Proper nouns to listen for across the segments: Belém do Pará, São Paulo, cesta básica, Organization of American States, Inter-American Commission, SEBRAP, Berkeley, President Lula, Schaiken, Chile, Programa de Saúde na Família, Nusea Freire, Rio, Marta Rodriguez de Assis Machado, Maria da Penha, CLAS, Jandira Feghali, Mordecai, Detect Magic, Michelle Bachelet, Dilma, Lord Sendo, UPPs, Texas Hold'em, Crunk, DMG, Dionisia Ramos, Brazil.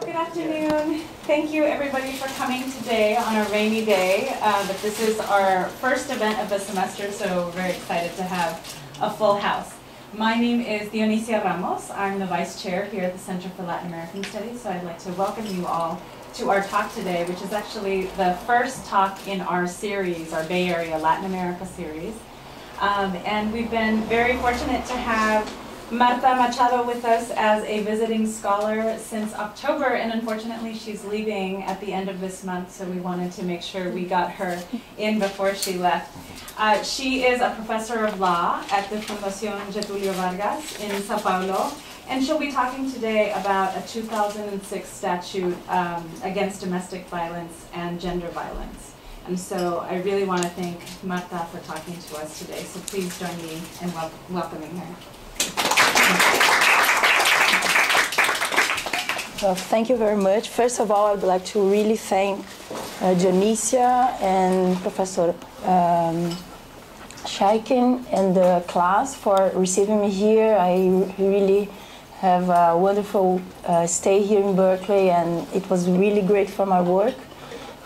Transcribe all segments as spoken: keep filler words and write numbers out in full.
Good afternoon. Thank you everybody for coming today on a rainy day, uh, but this is our first event of the semester, so we're very excited to have a full house. My name is Dionisia Ramos. I'm the Vice Chair here at the Center for Latin American Studies, so I'd like to welcome you all to our talk today, which is actually the first talk in our series, our Bay Area Latin America series. Um, and we've been very fortunate to have Marta Machado with us as a visiting scholar since October, and unfortunately she's leaving at the end of this month, so we wanted to make sure we got her in before she left. Uh, she is a professor of law at the Fundación Getulio Vargas in São Paulo, and she'll be talking today about a two thousand six statute um, against domestic violence and gender violence. And so I really want to thank Marta for talking to us today, so please join me in wel welcoming her. Well, thank you very much. First of all, I'd like to really thank uh, Dionisia and Professor um, Schaiken and the class for receiving me here. I really have a wonderful uh, stay here in Berkeley, and it was really great for my work.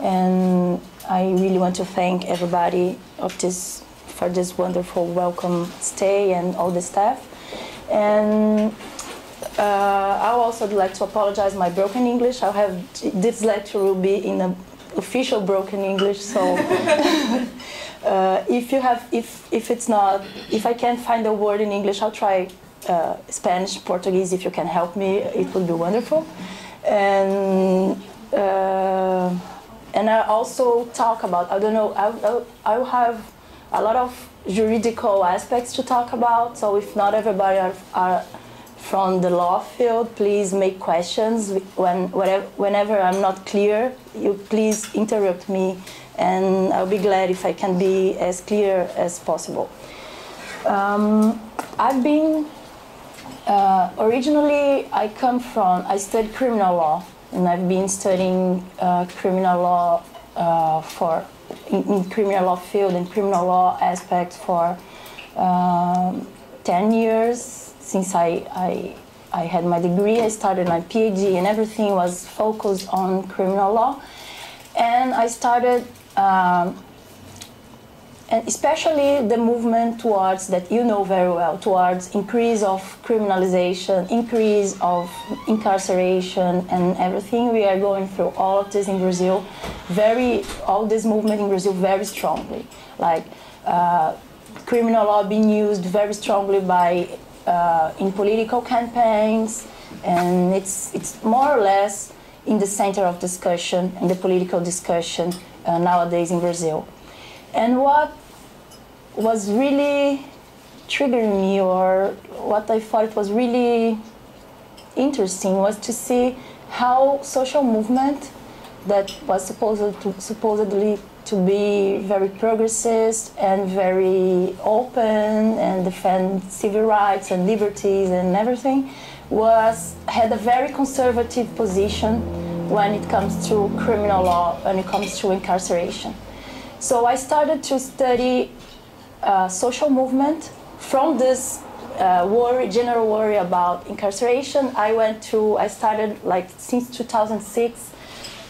And I really want to thank everybody of this for this wonderful welcome stay and all the staff. And uh, I also would like to apologize for my broken English. I'll have this lecture will be in an official broken English. So uh, if you have, if if it's not, if I can't find a word in English, I'll try uh, Spanish, Portuguese. If you can help me, it would be wonderful. And uh, and I also talk about. I don't know. I'll I'll have a lot of juridical aspects to talk about, so if not everybody are, are from the law field, please make questions. When, whatever, whenever I'm not clear, you please interrupt me, and I'll be glad if I can be as clear as possible. Um, I've been, uh, originally I come from, I studied criminal law, and I've been studying uh, criminal law uh, for In, in criminal law field and criminal law aspect for um, ten years since I, I, I had my degree. I started my PhD and everything was focused on criminal law. And I started, um, and especially the movement towards that you know very well, towards increase of criminalization, increase of incarceration and everything. We are going through all of this in Brazil. Very, all this movement in Brazil very strongly, like uh, criminal law being used very strongly by uh, in political campaigns, and it's it's more or less in the center of discussion in the political discussion uh, nowadays in Brazil. And what was really triggering me, or what I thought was really interesting, was to see how social movement that was supposed to, supposedly to be very progressist and very open and defend civil rights and liberties and everything, was had a very conservative position when it comes to criminal law, when it comes to incarceration. So I started to study uh, social movement from this Uh, worry, general worry about incarceration. I went to, I started like since two thousand six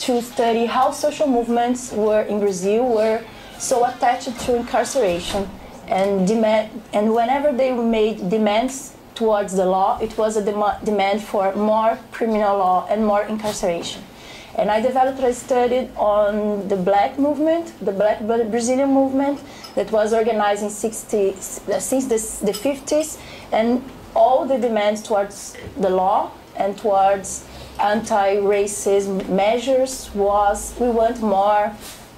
to study how social movements were in Brazil were so attached to incarceration, and demand, and whenever they made demands towards the law, it was a dem demand for more criminal law and more incarceration. And I developed a study on the Black movement, the Black Brazilian movement that was organized in sixty, since the, the fifties, and all the demands towards the law and towards anti-racism measures was, we want more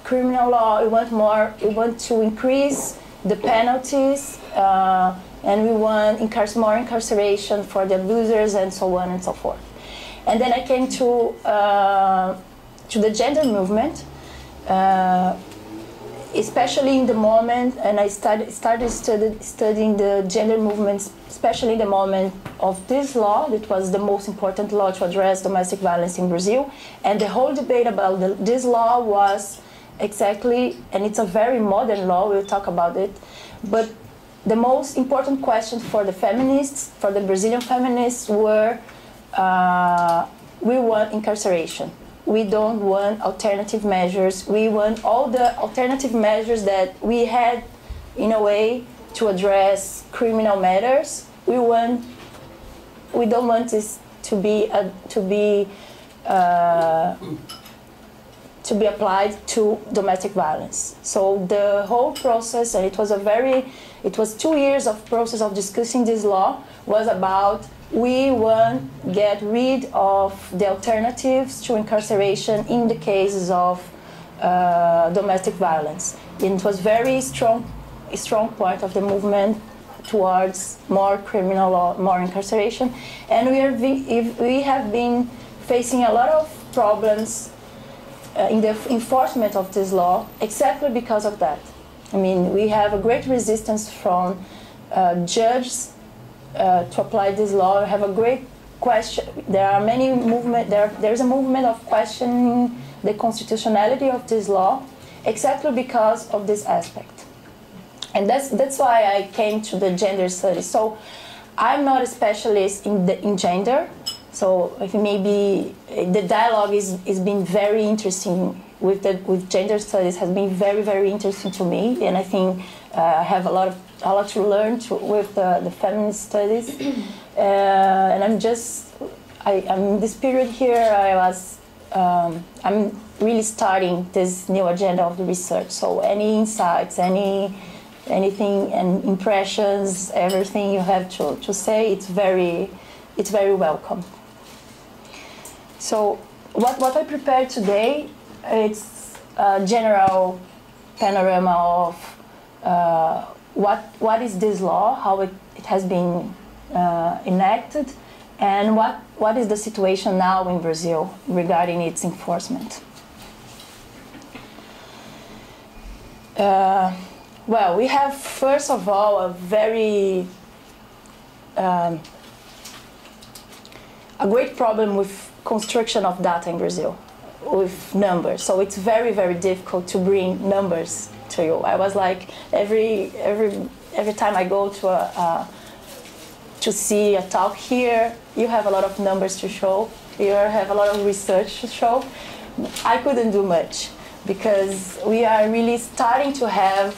criminal law, we want more, we want to increase the penalties, uh, and we want incar- more incarceration for the abusers and so on and so forth. And then I came to uh, to the gender movement, uh, especially in the moment, and I started started studied, studying the gender movement, especially in the moment of this law that was the most important law to address domestic violence in Brazil. And the whole debate about the, this law was exactly, and it's a very modern law, we'll talk about it, but the most important question for the feminists, for the Brazilian feminists, were Uh, we want incarceration. We don't want alternative measures. We want all the alternative measures that we had, in a way, to address criminal matters. We want, we don't want this to be a, to be uh, to be applied to domestic violence. So the whole process, and it was a very, it was two years of process of discussing this law, was about we want to get rid of the alternatives to incarceration in the cases of uh, domestic violence. And it was very strong, a strong point of the movement towards more criminal law, more incarceration. And we, are, we have been facing a lot of problems Uh, in the enforcement of this law, exactly because of that. I mean, we have a great resistance from uh, judges uh, to apply this law. We have a great question. There are many movement. There, there is a movement of questioning the constitutionality of this law, exactly because of this aspect. And that's that's why I came to the gender studies. So, I'm not a specialist in the, in gender. So if maybe the dialogue is is been very interesting with the with gender studies has been very very interesting to me, and I think uh, I have a lot of a lot to learn to, with the, the feminist studies. Uh, and I'm just I, I'm this period here I was um, I'm really starting this new agenda of the research. So any insights, any anything and impressions, everything you have to to say, it's very it's very welcome. So what, what I prepared today, it's a general panorama of uh, what, what is this law, how it, it has been uh, enacted, and what, what is the situation now in Brazil regarding its enforcement. Uh, well, we have, first of all, a very um, a great problem with construction of data in Brazil, with numbers. So it's very, very difficult to bring numbers to you. I was like, every every every time I go to a uh, to see a talk here, you have a lot of numbers to show. You have a lot of research to show. I couldn't do much because we are really starting to have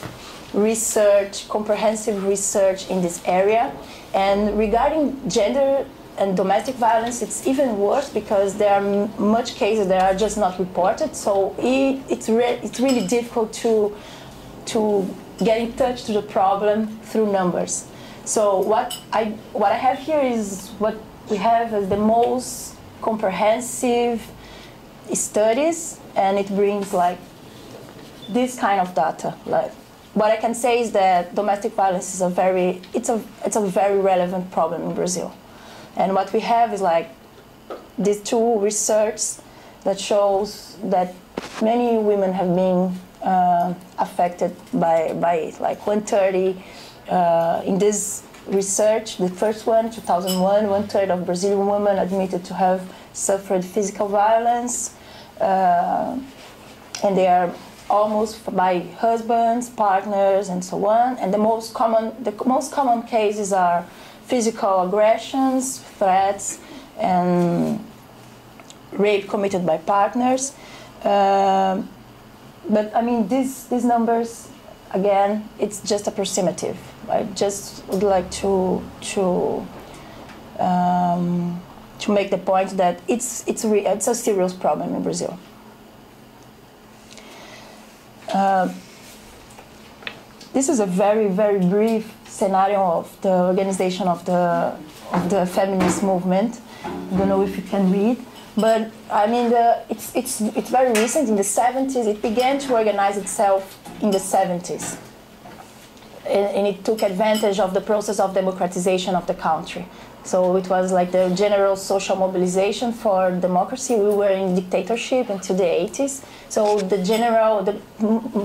research, comprehensive research in this area, and regarding gender and domestic violence, it's even worse because there are much cases that are just not reported. So it, it's, re it's really difficult to, to get in touch to the problem through numbers. So what I, what I have here is what we have as the most comprehensive studies, and it brings like this kind of data. Like, what I can say is that domestic violence is a very, it's a, it's a very relevant problem in Brazil. And what we have is like these two research that shows that many women have been uh, affected by, by it. Like one third uh, in this research, the first one, two thousand one, one third of Brazilian women admitted to have suffered physical violence. Uh, and they are almost by husbands, partners, and so on. And the most common, the most common cases are physical aggressions, threats, and rape committed by partners. Uh, but I mean, these these numbers, again, it's just approximative. I just would like to to um, to make the point that it's it's re it's a serious problem in Brazil. Uh, This is a very, very brief scenario of the organization of the, of the feminist movement. I don't know if you can read, but I mean, the, it's, it's, it's very recent, in the seventies. It began to organize itself in the seventies. And, and it took advantage of the process of democratization of the country. So it was like the general social mobilization for democracy. We were in dictatorship until the eighties. So the general, the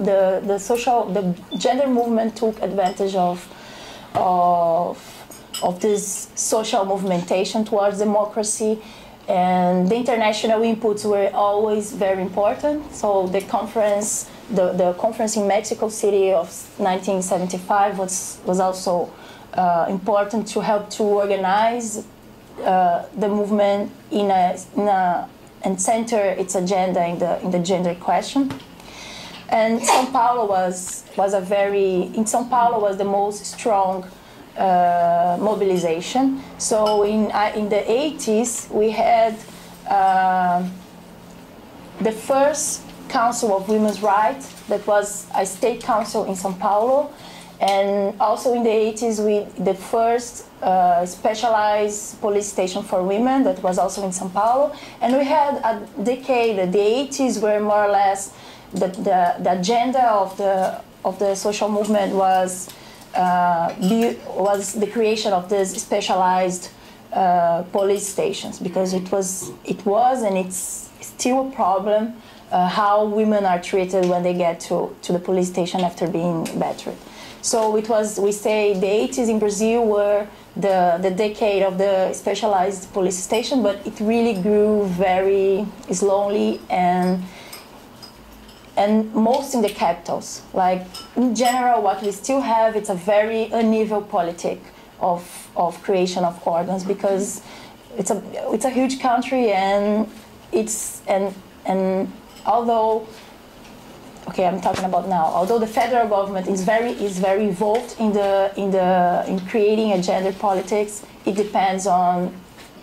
the, the social, the gender movement took advantage of of of this social movementation towards democracy, and the international inputs were always very important. So the conference, the the conference in Mexico City of nineteen seventy-five was was also Uh, important to help to organize uh, the movement in a, in a and center its agenda in the in the gender question. And São Paulo was was a very in São Paulo was the most strong uh, mobilization. So in uh, in the eighties we had uh, the first Council of Women's Rights, that was a state council in São Paulo, and also in the eighties we the first uh, specialized police station for women, that was also in São Paulo. And we had a decade, the eighties were more or less the the, the agenda of the of the social movement was uh, was the creation of these specialized uh, police stations, because it was it was and it's still a problem. Uh, how women are treated when they get to, to the police station after being battered. So it was, we say, the eighties in Brazil were the, the decade of the specialized police station, but it really grew very slowly, and, and most in the capitals. Like, in general, what we still have, it's a very uneven politic of, of creation of organs, because it's a, it's a huge country, and it's, and, and although, okay, I'm talking about now. Although the federal government is very is very involved in the in the in creating a gender politics, it depends on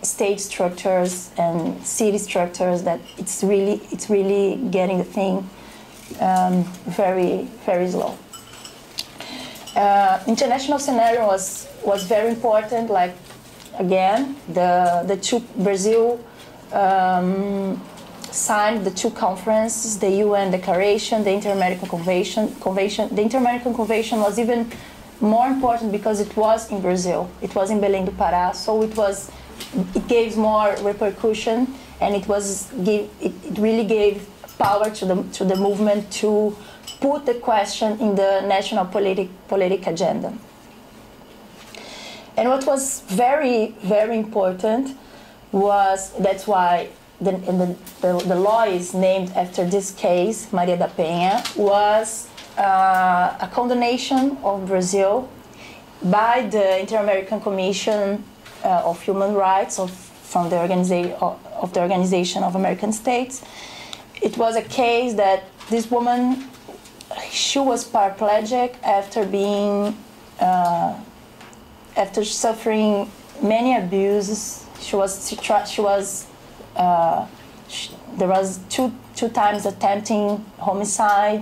state structures and city structures that it's really it's really getting the thing um, very very slow. Uh, international scenario was was very important. Like again, the the two Brazil. Um, signed the two conferences, the U N Declaration, the Inter-American Convention. Convention. The Inter-American Convention was even more important because it was in Brazil. It was in Belém do Pará, so it was, it gave more repercussion, and it was give it, it really gave power to the to the movement to put the question in the national politic politic agenda. And what was very very important was that's why. The, the, the, the law is named after this case, Maria da Penha, was uh, a condemnation of Brazil by the Inter-American Commission uh, of Human Rights of, from the, organiza of the Organization of American States. It was a case that this woman, she was paraplegic after being, uh, after suffering many abuses. She was, she, she was Uh, she, there was two two times attempting homicide,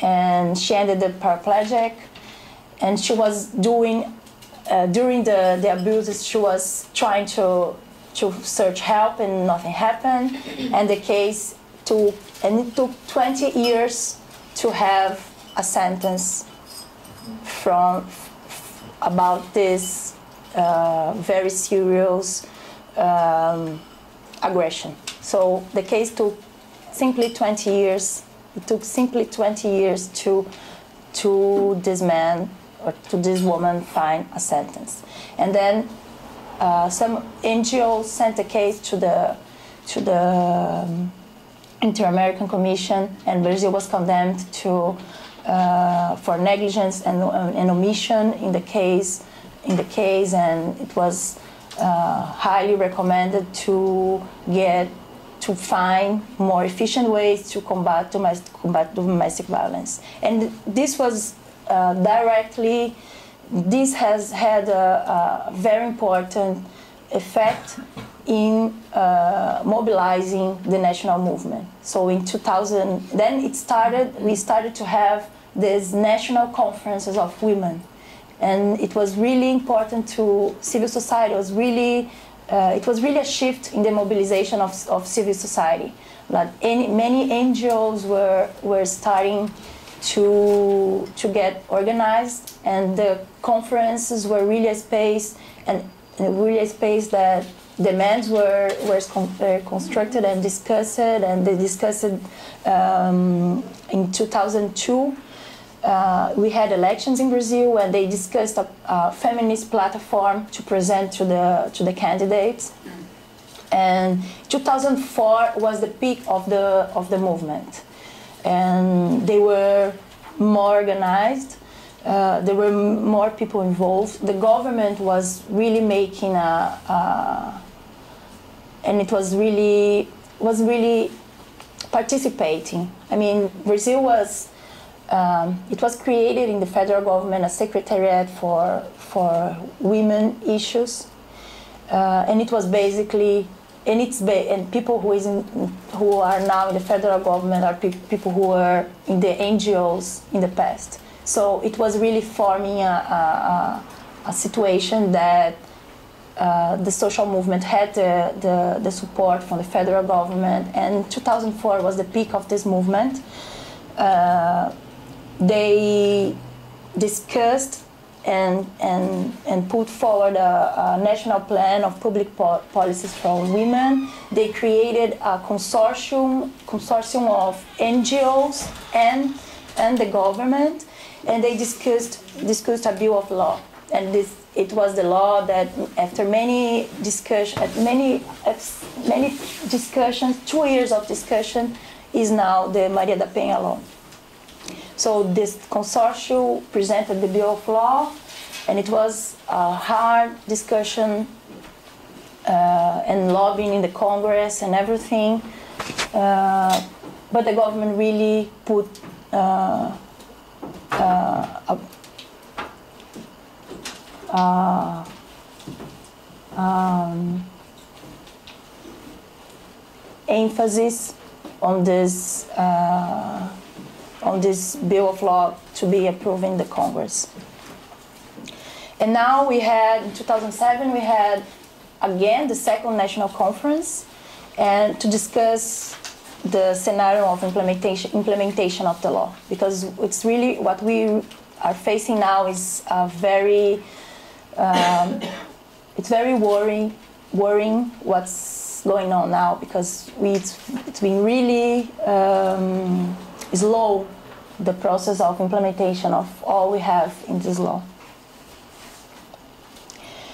and she ended up paraplegic. And she was doing uh, during the the abuses, she was trying to to search help, and nothing happened. And the case took and it took twenty years to have a sentence from about this uh, very serious. Um, aggression. So the case took simply twenty years. It took simply twenty years to to this man or to this woman find a sentence. And then uh, some N G Os sent the case to the to the um, Inter-American Commission, and Brazil was condemned to uh, for negligence and, um, and omission in the case in the case, and it was. Uh, highly recommended to get to find more efficient ways to combat domestic, combat domestic violence, and this was uh, directly. This has had a, a very important effect in uh, mobilizing the national movement. So in two thousand, then it started. We started to have these national conferences of women. And it was really important to civil society. It was really, uh, it was really a shift in the mobilization of, of civil society. Like any, many N G Os were were starting to to get organized, and the conferences were really a space and, and really a space that demands were were con uh, constructed and discussed, and they discussed um, in two thousand two. Uh, we had elections in Brazil, and they discussed a, a feminist platform to present to the to the candidates. And two thousand four was the peak of the of the movement, and they were more organized. Uh, there were more people involved. The government was really making a, a and it was really was really participating. I mean, Brazil was um, it was created in the federal government a secretariat for for women issues, uh, and it was basically and it's ba and people who is in, who are now in the federal government are pe people who were in the N G Os in the past. So it was really forming a, a, a situation that uh, the social movement had the, the, the support from the federal government, and two thousand four was the peak of this movement. Uh, they discussed and, and, and put forward a, a national plan of public po policies for women. They created a consortium, consortium of N G Os and, and the government. And they discussed discussed a bill of law, and this it was the law that after many discussion, at many many discussions, two years of discussion, is now the Maria da Penha law. So this consortium presented the bill of law, and it was a hard discussion uh, and lobbying in the Congress and everything, uh, but the government really put. Uh, Uh, uh, um, emphasis on this uh, on this bill of law to be approved in the Congress. And now we had in two thousand seven we had again the second national conference, and to discuss the scenario of implementation implementation of the law, because it's really what we are facing now is a very um, it's very worrying worrying what's going on now, because we it's, it's been really um, slow the process of implementation of all we have in this law.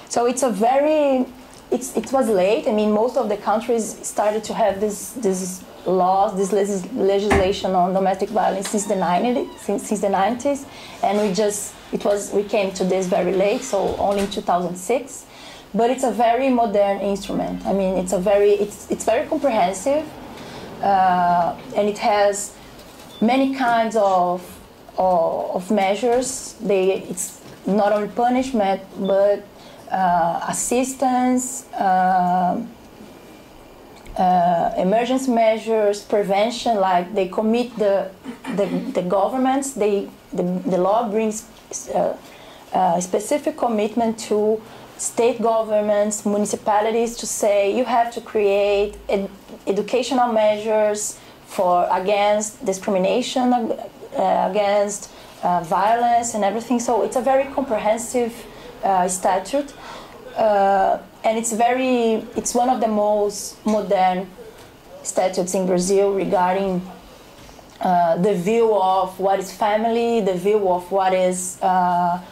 So it's a very it's it was late. I mean, most of the countries started to have this this laws, this legislation on domestic violence since the nineties, since, since the nineties, and we just it was we came to this very late, so only in two thousand six. But it's a very modern instrument. I mean, it's a very it's it's very comprehensive, uh, and it has many kinds of of, of measures. They it's not only punishment, but uh, assistance. Uh, Uh, emergency measures, prevention, like they commit the the, the governments. They the, the law brings uh, uh, specific commitment to state governments, municipalities, to say you have to create ed educational measures for against discrimination, uh, against uh, violence, and everything. So it's a very comprehensive uh, statute. Uh, and it's very, it's one of the most modern statutes in Brazil regarding uh, the view of what is family, the view of what is uh,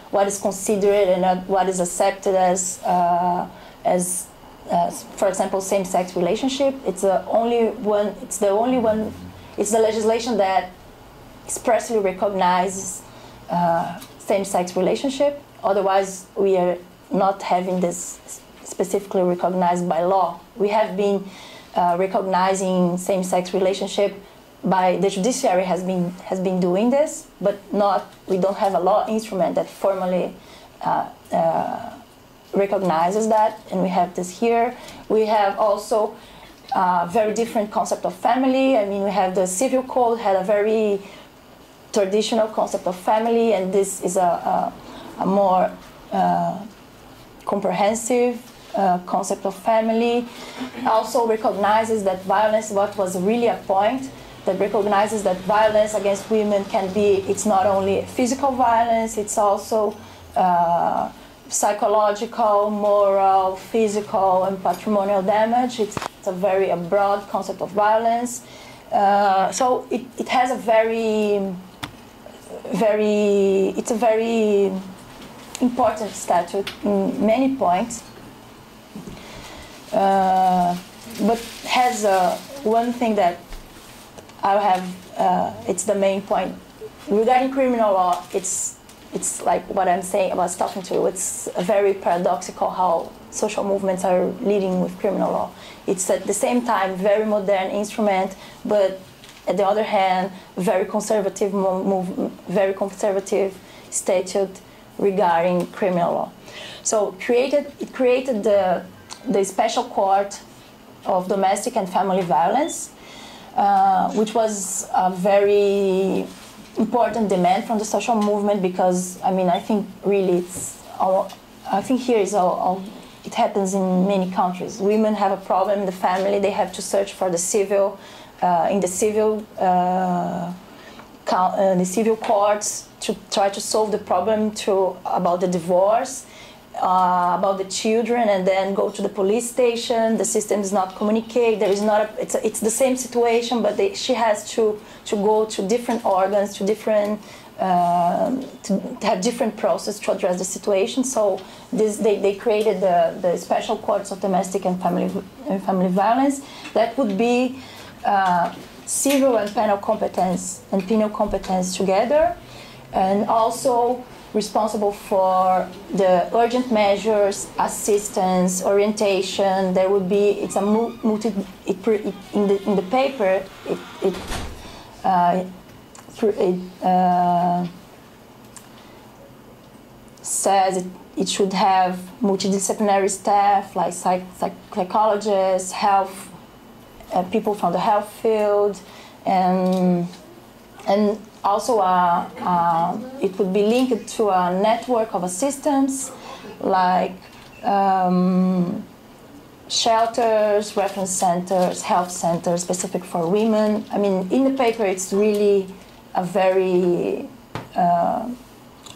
what is considered and what is accepted as uh, as, as, for example, same-sex relationship. It's the only one. It's the only one. It's the legislation that expressly recognizes uh, same-sex relationship. Otherwise, we are not having this specifically recognized by law. We have been uh, recognizing same-sex relationship by the judiciary has been has been doing this, but not we don't have a law instrument that formally uh, uh, recognizes that, and we have this here. We have also a very different concept of family. I mean, we have the civil code had a very traditional concept of family, and this is a, a, a more uh, comprehensive uh, concept of family. Also recognizes that violence, what was really a point, that recognizes that violence against women can be, it's not only physical violence, it's also uh, psychological, moral, physical, and patrimonial damage. It's, it's a very a broad concept of violence. Uh, so it, it has a very, very, it's a very important statute in many points, uh, but has uh, one thing that I'll have, uh, it's the main point. Regarding criminal law, it's it's like what I'm saying about talking to you. It's very paradoxical how social movements are leading with criminal law. It's at the same time very modern instrument, but at the other hand, very conservative move, very conservative statute regarding criminal law. So created it created the the Special Court of Domestic and Family Violence, uh, which was a very important demand from the social movement, because I mean I think really it's all, I think here is all, all it happens in many countries. Women have a problem in the family; they have to search for the civil uh, in the civil uh, uh, the civil courts to try to solve the problem through about the divorce, uh, about the children, and then go to the police station. The system does not communicate. There is not a, it's a, it's the same situation, but they, she has to to go to different organs, to different. Uh, to have different process to address the situation. So this, they, they created the, the Special Courts of Domestic and Family, and Family Violence that would be uh, civil and penal competence and penal competence together, and also responsible for the urgent measures, assistance, orientation. There would be, it's a multi, it, it, in, the, in the paper, it, it uh, It uh, says it, it should have multidisciplinary staff like psych, psych, psychologists, health uh, people from the health field, and and also uh, uh, it would be linked to a network of assistance like um, shelters, reference centers, health centers specific for women. I mean, in the paper, it's really a very, uh,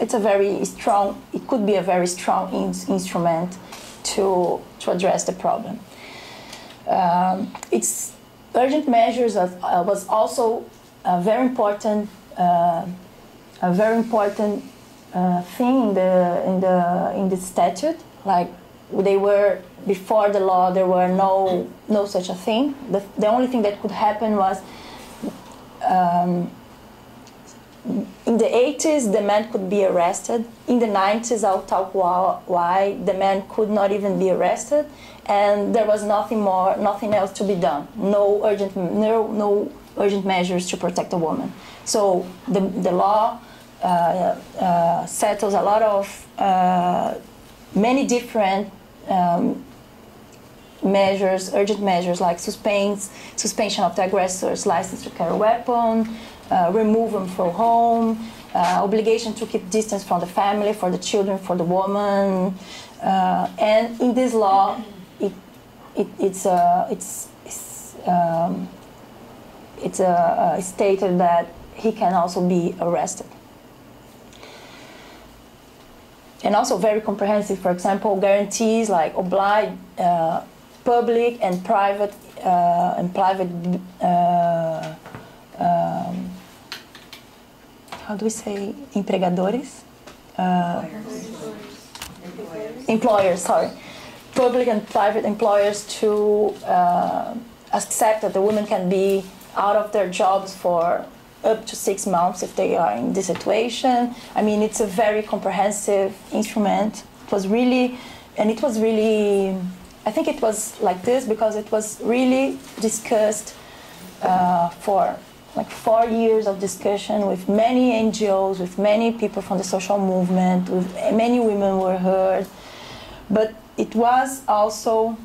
it's a very strong, it could be a very strong in instrument to, to address the problem. Um, its urgent measures of, uh, was also a very important, uh, a very important uh, thing in the, in, the, in the statute. Like they were, before the law, there were no, no such a thing. The, the only thing that could happen was, um, in the eighties, the man could be arrested. In the nineties, I'll talk why the man could not even be arrested, and there was nothing more, nothing else to be done. No urgent, no, no urgent measures to protect a woman. So the the law uh, uh, settles a lot of uh, many different um, measures, urgent measures like suspense, suspension of the aggressor's license to carry a weapon. Uh, remove them from home, uh, obligation to keep distance from the family, for the children, for the woman, uh, and in this law, it, it, it's uh, it's it's, um, it's uh, uh, stated that he can also be arrested. And also very comprehensive. For example, guarantees like oblige uh, public and private uh, and private. Uh, Um, how do we say empregadores? Uh, employers. employers, sorry. Public and private employers to uh, accept that the women can be out of their jobs for up to six months if they are in this situation. I mean, it's a very comprehensive instrument. It was really, and it was really, I think it was like this because it was really discussed uh, for like four years of discussion with many N G Os, with many people from the social movement, with many women were heard. But it was also,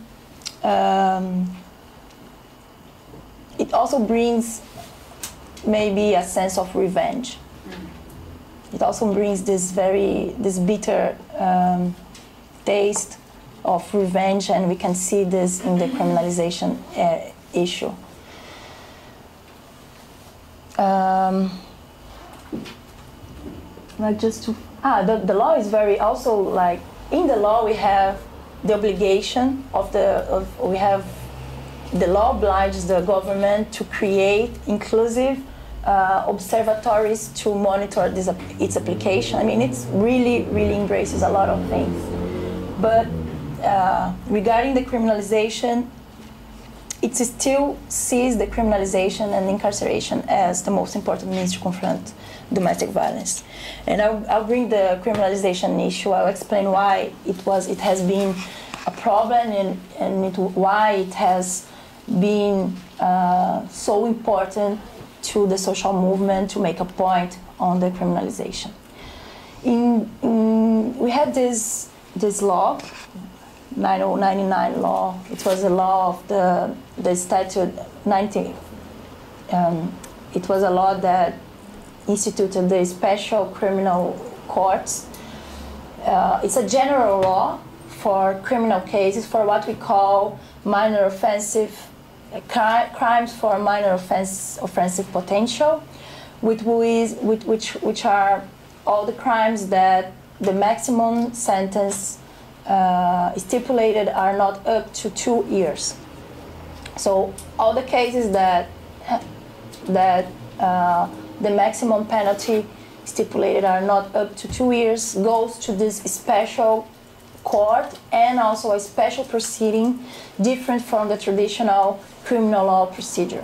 um, it also brings maybe a sense of revenge. It also brings this very, this bitter um, taste of revenge, and we can see this in the criminalization uh, issue. Um, like just to ah the, the law is very also like in the law we have the obligation of the of we have the law obliges the government to create inclusive uh, observatories to monitor this its application. I mean, it's really really embraces a lot of things, but uh, regarding the criminalization, it still sees the criminalization and incarceration as the most important means to confront domestic violence. And I'll, I'll bring the criminalization issue. I'll explain why it was, it has been a problem, and, and it, why it has been uh, so important to the social movement to make a point on the criminalization. In, in, we had this, this law, ninety ninety-nine law. It was a law of the, the statute nineteen. Um, it was a law that instituted the special criminal courts. Uh, it's a general law for criminal cases, for what we call minor offensive uh, cri crimes for minor offense, offensive potential, which, which, which are all the crimes that the maximum sentence Uh, stipulated are not up to two years. So all the cases that that uh, the maximum penalty stipulated are not up to two years goes to this special court, and also a special proceeding different from the traditional criminal law procedure.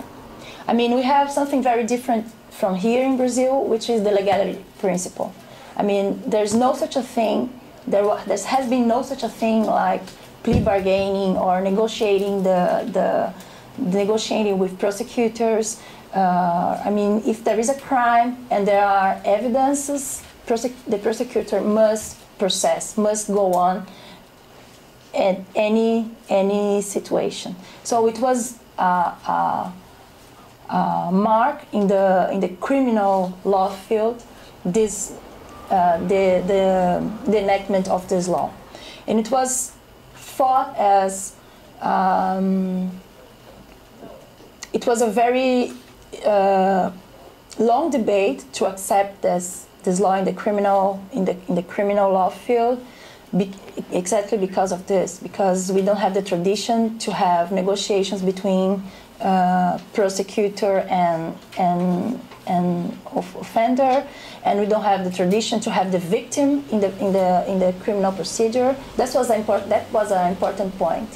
I mean, we have something very different from here in Brazil, which is the legality principle. I mean, there's no such a thing. There, was, there has been no such a thing like plea bargaining or negotiating the, the negotiating with prosecutors. Uh, I mean, if there is a crime and there are evidences, prosec the prosecutor must process, must go on at any any situation. So it was a, a, a mark in the in the criminal law field, this. Uh, the, the, the enactment of this law. And it was thought as, um, it was a very uh, long debate to accept this, this law in the criminal, in the, in the criminal law field, be, exactly because of this, because we don't have the tradition to have negotiations between uh, prosecutor and, and and of offender, and we don't have the tradition to have the victim in the in the in the criminal procedure. That was important. That was an important point.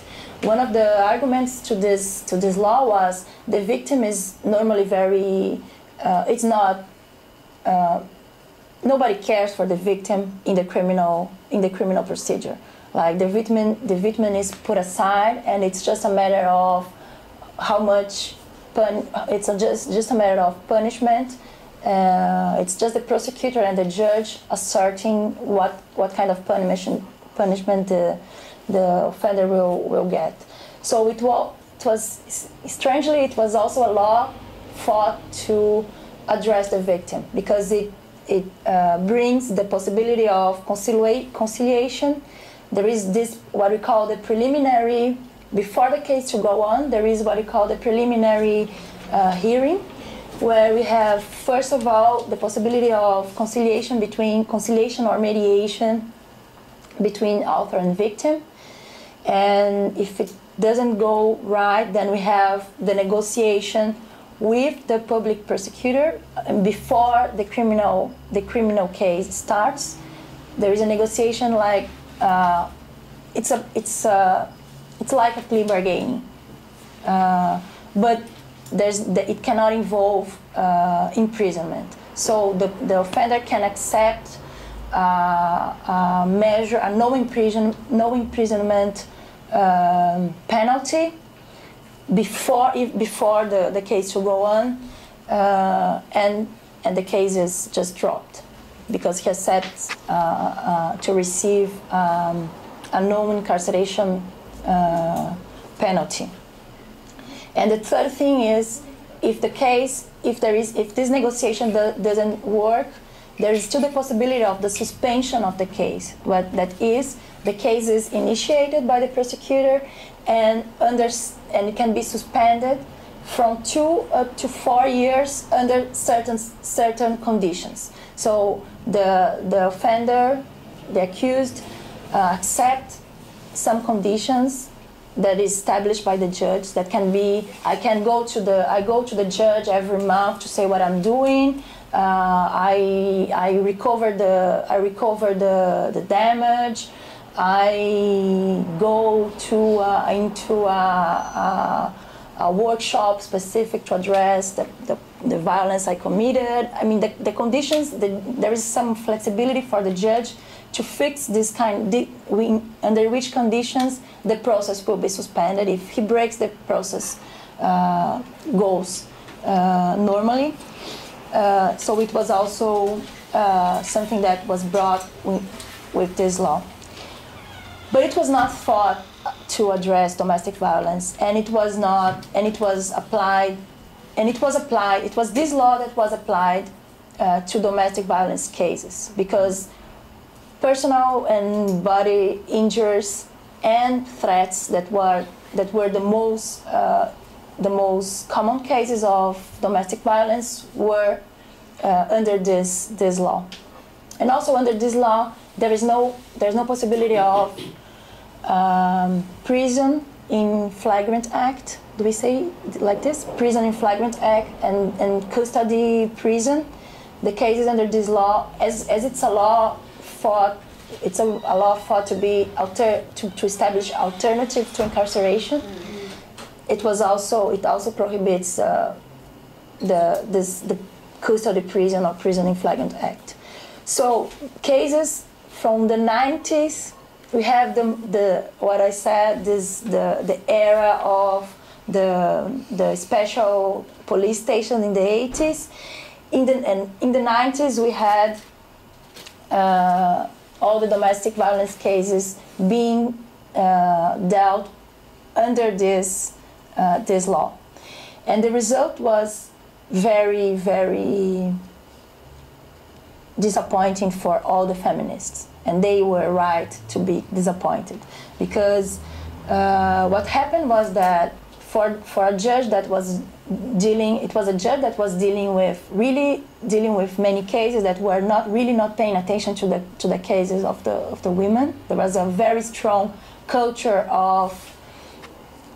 One of the arguments to this to this law was the victim is normally very. Uh, it's not. Uh, nobody cares for the victim in the criminal in the criminal procedure. Like the victim, the victim is put aside, and it's just a matter of how much. Pun it's a just, just a matter of punishment. Uh, it's just the prosecutor and the judge asserting what, what kind of punishment punishment the, the offender will, will get. So it was, it was strangely it was also a law fought to address the victim, because it it uh, brings the possibility of concili conciliation. There is this what we call the preliminary. Before the case to go on, there is what we call the preliminary uh, hearing, where we have, first of all, the possibility of conciliation between conciliation or mediation between author and victim. And if it doesn't go right, then we have the negotiation with the public prosecutor before the criminal the criminal case starts. There is a negotiation like uh, it's a it's a It's like a plea bargaining, uh, but there's the, it cannot involve uh, imprisonment. So the, the offender can accept uh, a measure, a no imprison, no imprisonment um, penalty before if before the, the case will go on, uh, and and the case is just dropped because he accepts uh, uh, to receive um, a no incarceration. Uh, penalty. And the third thing is, if the case, if there is, if this negotiation do, doesn't work, there is still the possibility of the suspension of the case. What that is, the case is initiated by the prosecutor, and under and it can be suspended from two up to four years under certain certain conditions. So the the offender, the accused, uh, accept some conditions that is established by the judge. That can be, I can go to the, I go to the judge every month to say what I'm doing. Uh, I I recover the, I recover the the damage. I go to uh, into a, a, a workshop specific to address the, the, the violence I committed. I mean, the, the conditions, the, there is some flexibility for the judge to fix this kind, the, we, under which conditions the process will be suspended if he breaks the process uh, goals uh, normally. Uh, so it was also uh, something that was brought with, with this law. But it was not thought to address domestic violence, and it was not, and it was applied, and it was applied, it was this law that was applied uh, to domestic violence cases, because personal and body injuries and threats that were, that were the most, uh, the most common cases of domestic violence were uh, under this, this law. And also under this law, there is no, there's no possibility of um, prison in flagrant act. Do we say it like this? Prison in flagrant act and, and custody prison. The cases under this law, as, as it's a law fought, it's a, a law fought to be alter, to, to establish alternative to incarceration. Mm-hmm. It was also, it also prohibits uh, the, this, the custody prison or prison in flagrant act. So cases from the nineties, we have the, the what I said, this the, the era of the, the special police station in the eighties. In the, and in the nineties, we had uh, all the domestic violence cases being uh, dealt under this, uh, this law. And the result was very, very disappointing for all the feminists. And they were right to be disappointed, because uh, what happened was that for for a judge that was dealing, it was a judge that was dealing with really dealing with many cases that were not really not paying attention to the to the cases of the of the women. There was a very strong culture of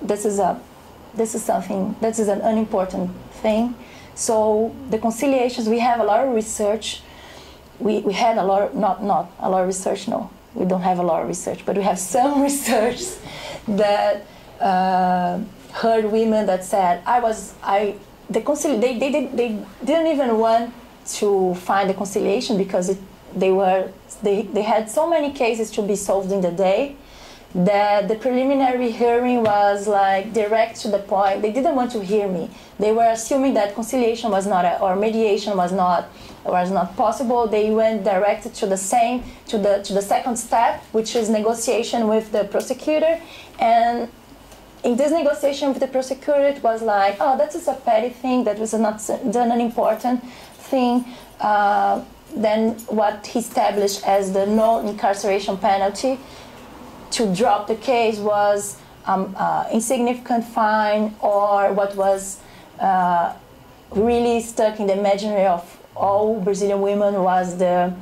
this is a this is something this is an unimportant thing. So the conciliations, we have a lot of research. We, we had a lot, of, not, not a lot of research, no, we don't have a lot of research, but we have some research that uh, heard women that said, I was, I, the concili they, they, they, they didn't even want to find a conciliation because it, they were, they, they had so many cases to be solved in the day that the preliminary hearing was like direct to the point. They didn't want to hear me. They were assuming that conciliation was not, a, or mediation was not, was not possible. They went directed to the same, to the to the second step, which is negotiation with the prosecutor. And in this negotiation with the prosecutor, it was like, oh, that is a petty thing. That was not done an important thing. Uh, then what he established as the no incarceration penalty to drop the case was um, uh, insignificant fine, or what was uh, really stuck in the imaginary of all Brazilian women was the,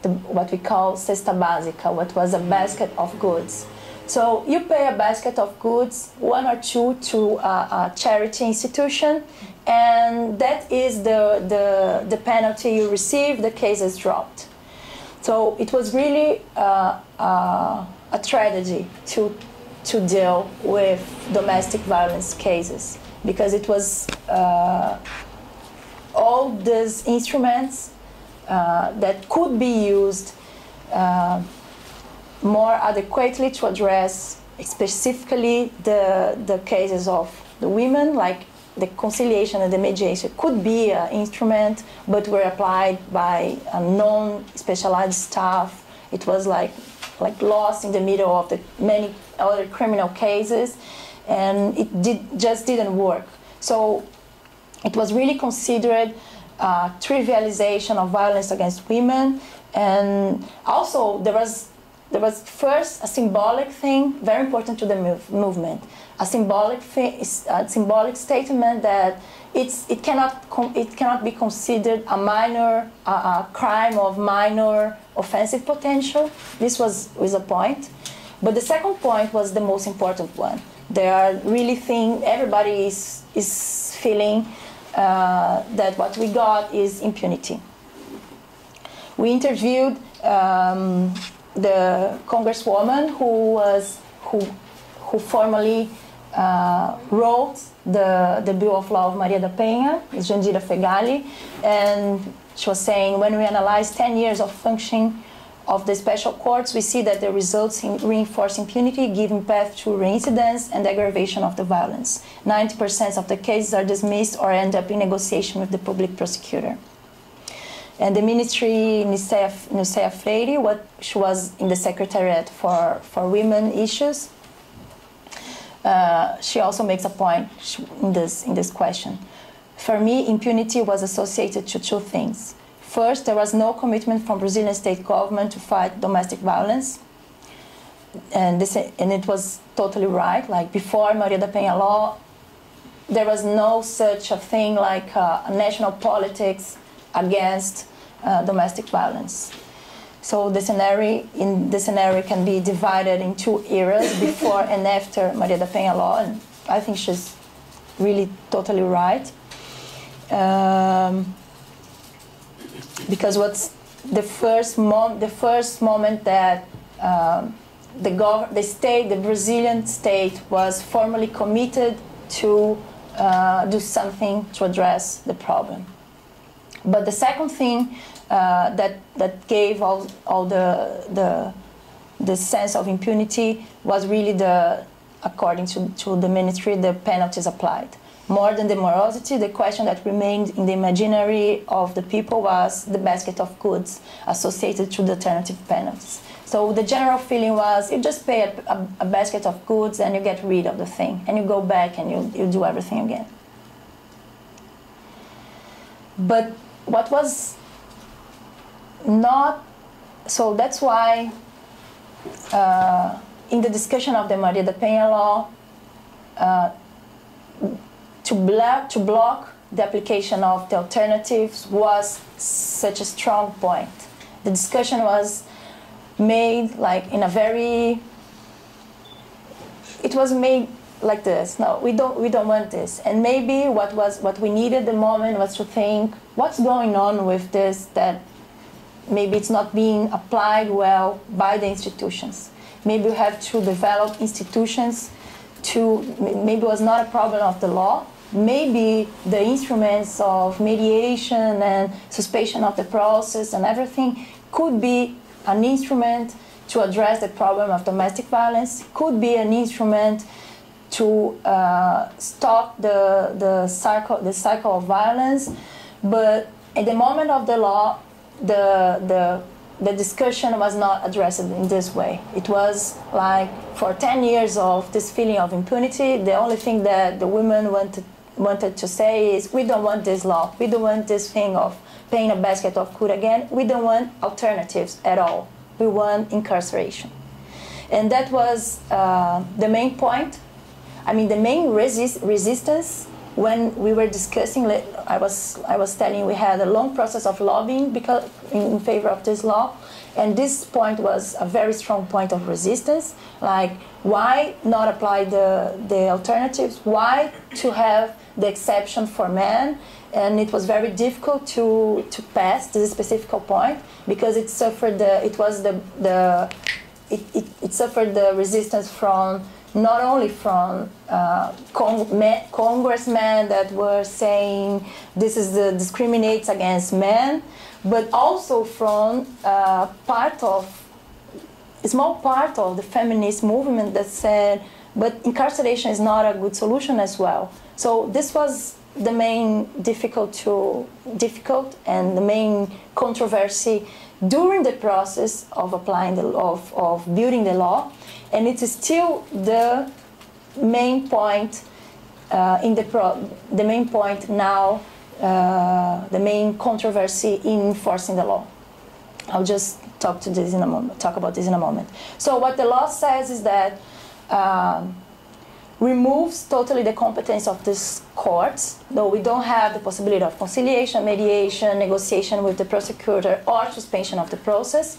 the what we call cesta básica, what was a basket of goods. So you pay a basket of goods, one or two, to a, a charity institution, and that is the, the, the penalty you receive. The case is dropped. So it was really uh, uh, a tragedy to, to deal with domestic violence cases, because it was uh, all these instruments uh, that could be used uh, more adequately to address specifically the, the cases of the women, like the conciliation and the mediation could be an instrument, but were applied by a non-specialized staff. It was like like lost in the middle of the many other criminal cases, and it did, just didn't work. So it was really considered uh, trivialization of violence against women. And also there was, there was first a symbolic thing, very important to the move, movement, a symbolic, a symbolic statement that it's, it, cannot com it cannot be considered a minor uh, a crime of minor offensive potential. This was, was a point. But the second point was the most important one. They are really think everybody is, is feeling Uh, that what we got is impunity. We interviewed um, the congresswoman who was who who formerly uh, wrote the, the Bill of Law of Maria da Penha, Jandira Feghali, and she was saying, when we analyze ten years of functioning of the special courts, we see that the results in reinforce impunity, giving path to reincidence and aggravation of the violence. ninety percent of the cases are dismissed or end up in negotiation with the public prosecutor. And the ministry, Nusea Freire, what, she was in the Secretariat for, for Women Issues. Uh, she also makes a point in this, in this question. For me, impunity was associated to two things. First, there was no commitment from Brazilian state government to fight domestic violence. And, this, and it was totally right. Like before Maria da Penha law, there was no such a thing like uh, national politics against uh, domestic violence. So the scenario, in the scenario can be divided in two eras, before and after Maria da Penha law, and I think she's really totally right. Um, because what's the first mom, the first moment that um, the gov the state, the Brazilian state, was formally committed to uh, do something to address the problem. But the second thing uh, that that gave all all the the the sense of impunity was really the, according to to the ministry, the penalties applied. More than the morality, the question that remained in the imaginary of the people was the basket of goods associated to the alternative penalties. So the general feeling was, you just pay a, a, a basket of goods and you get rid of the thing, and you go back and you, you do everything again. But what was not, so that's why uh, in the discussion of the Maria da Penha law, uh, to, blo to block the application of the alternatives was such a strong point. The discussion was made like in a very, it was made like this, no, we don't, we don't want this. And maybe what, was, what we needed the moment was to think, what's going on with this that maybe it's not being applied well by the institutions. Maybe we have to develop institutions to, maybe it was not a problem of the law, maybe the instruments of mediation and suspension of the process and everything could be an instrument to address the problem of domestic violence, could be an instrument to uh, stop the, the, cycle, the cycle of violence. But at the moment of the law, the, the, the discussion was not addressed in this way. It was like for ten years of this feeling of impunity, the only thing that the women wanted, wanted to say is, we don't want this law, we don't want this thing of paying a basket of food again, we don't want alternatives at all, we want incarceration. And that was uh, the main point. I mean, the main resist, resistance when we were discussing, I was, I was telling we had a long process of lobbying because, in, in favor of this law, and this point was a very strong point of resistance, like why not apply the, the alternatives, why to have the exception for men, and it was very difficult to, to pass this specific point because it suffered the, it was the, the it, it, it suffered the resistance from not only from uh, con men, congressmen that were saying this is the, discriminates against men, but also from uh, part of, a small part of the feminist movement that said, but incarceration is not a good solution as well. So this was the main difficult to, difficult and the main controversy during the process of applying the law, of, of building the law. And it is still the main point uh, in the pro the main point now, uh, the main controversy in enforcing the law. I'll just talk to this in a moment. Talk about this in a moment. So what the law says is that uh, removes totally the competence of these courts, though we don't have the possibility of conciliation, mediation, negotiation with the prosecutor, or suspension of the process.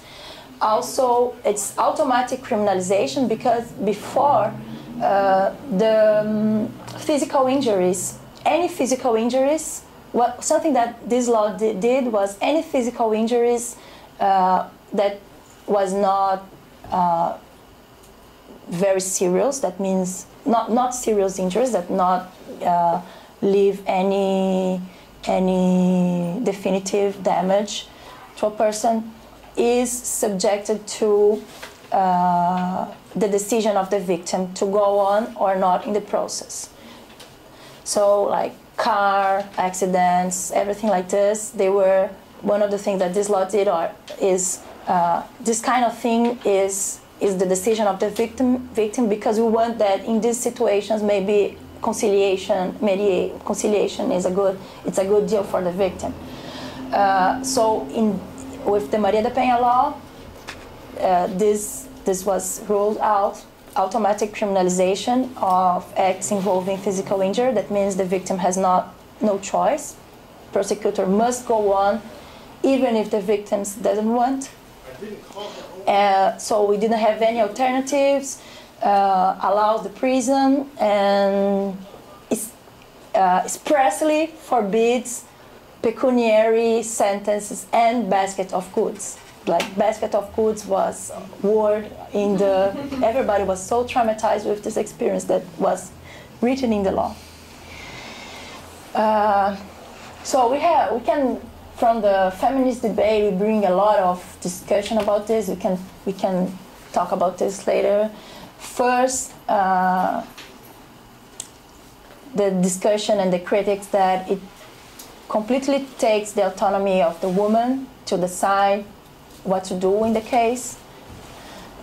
Also, it's automatic criminalization because before uh, the um, physical injuries, any physical injuries, what, something that this law did, did was any physical injuries uh, that was not uh, very serious, that means not, not serious injuries that not uh, leave any, any definitive damage to a person, is subjected to uh, the decision of the victim to go on or not in the process. So like car accidents, everything like this, they were one of the things that this law did, or is uh, this kind of thing is is the decision of the victim victim because we want that in these situations maybe conciliation media conciliation is a good it's a good deal for the victim. Uh, so in with the Maria da Penha law, uh, this this was ruled out. Automatic criminalization of acts involving physical injury, that means the victim has not no choice. Prosecutor must go on even if the victim doesn't want. Uh, so we didn't have any alternatives, uh, allows the prison, and is, uh, expressly forbids pecuniary sentences and basket of goods. Like basket of goods was a word in the, everybody was so traumatized with this experience that was written in the law. Uh, so we have, we can, from the feminist debate, we bring a lot of discussion about this. We can, we can talk about this later. First, uh, the discussion and the critics that it completely takes the autonomy of the woman to decide what to do in the case.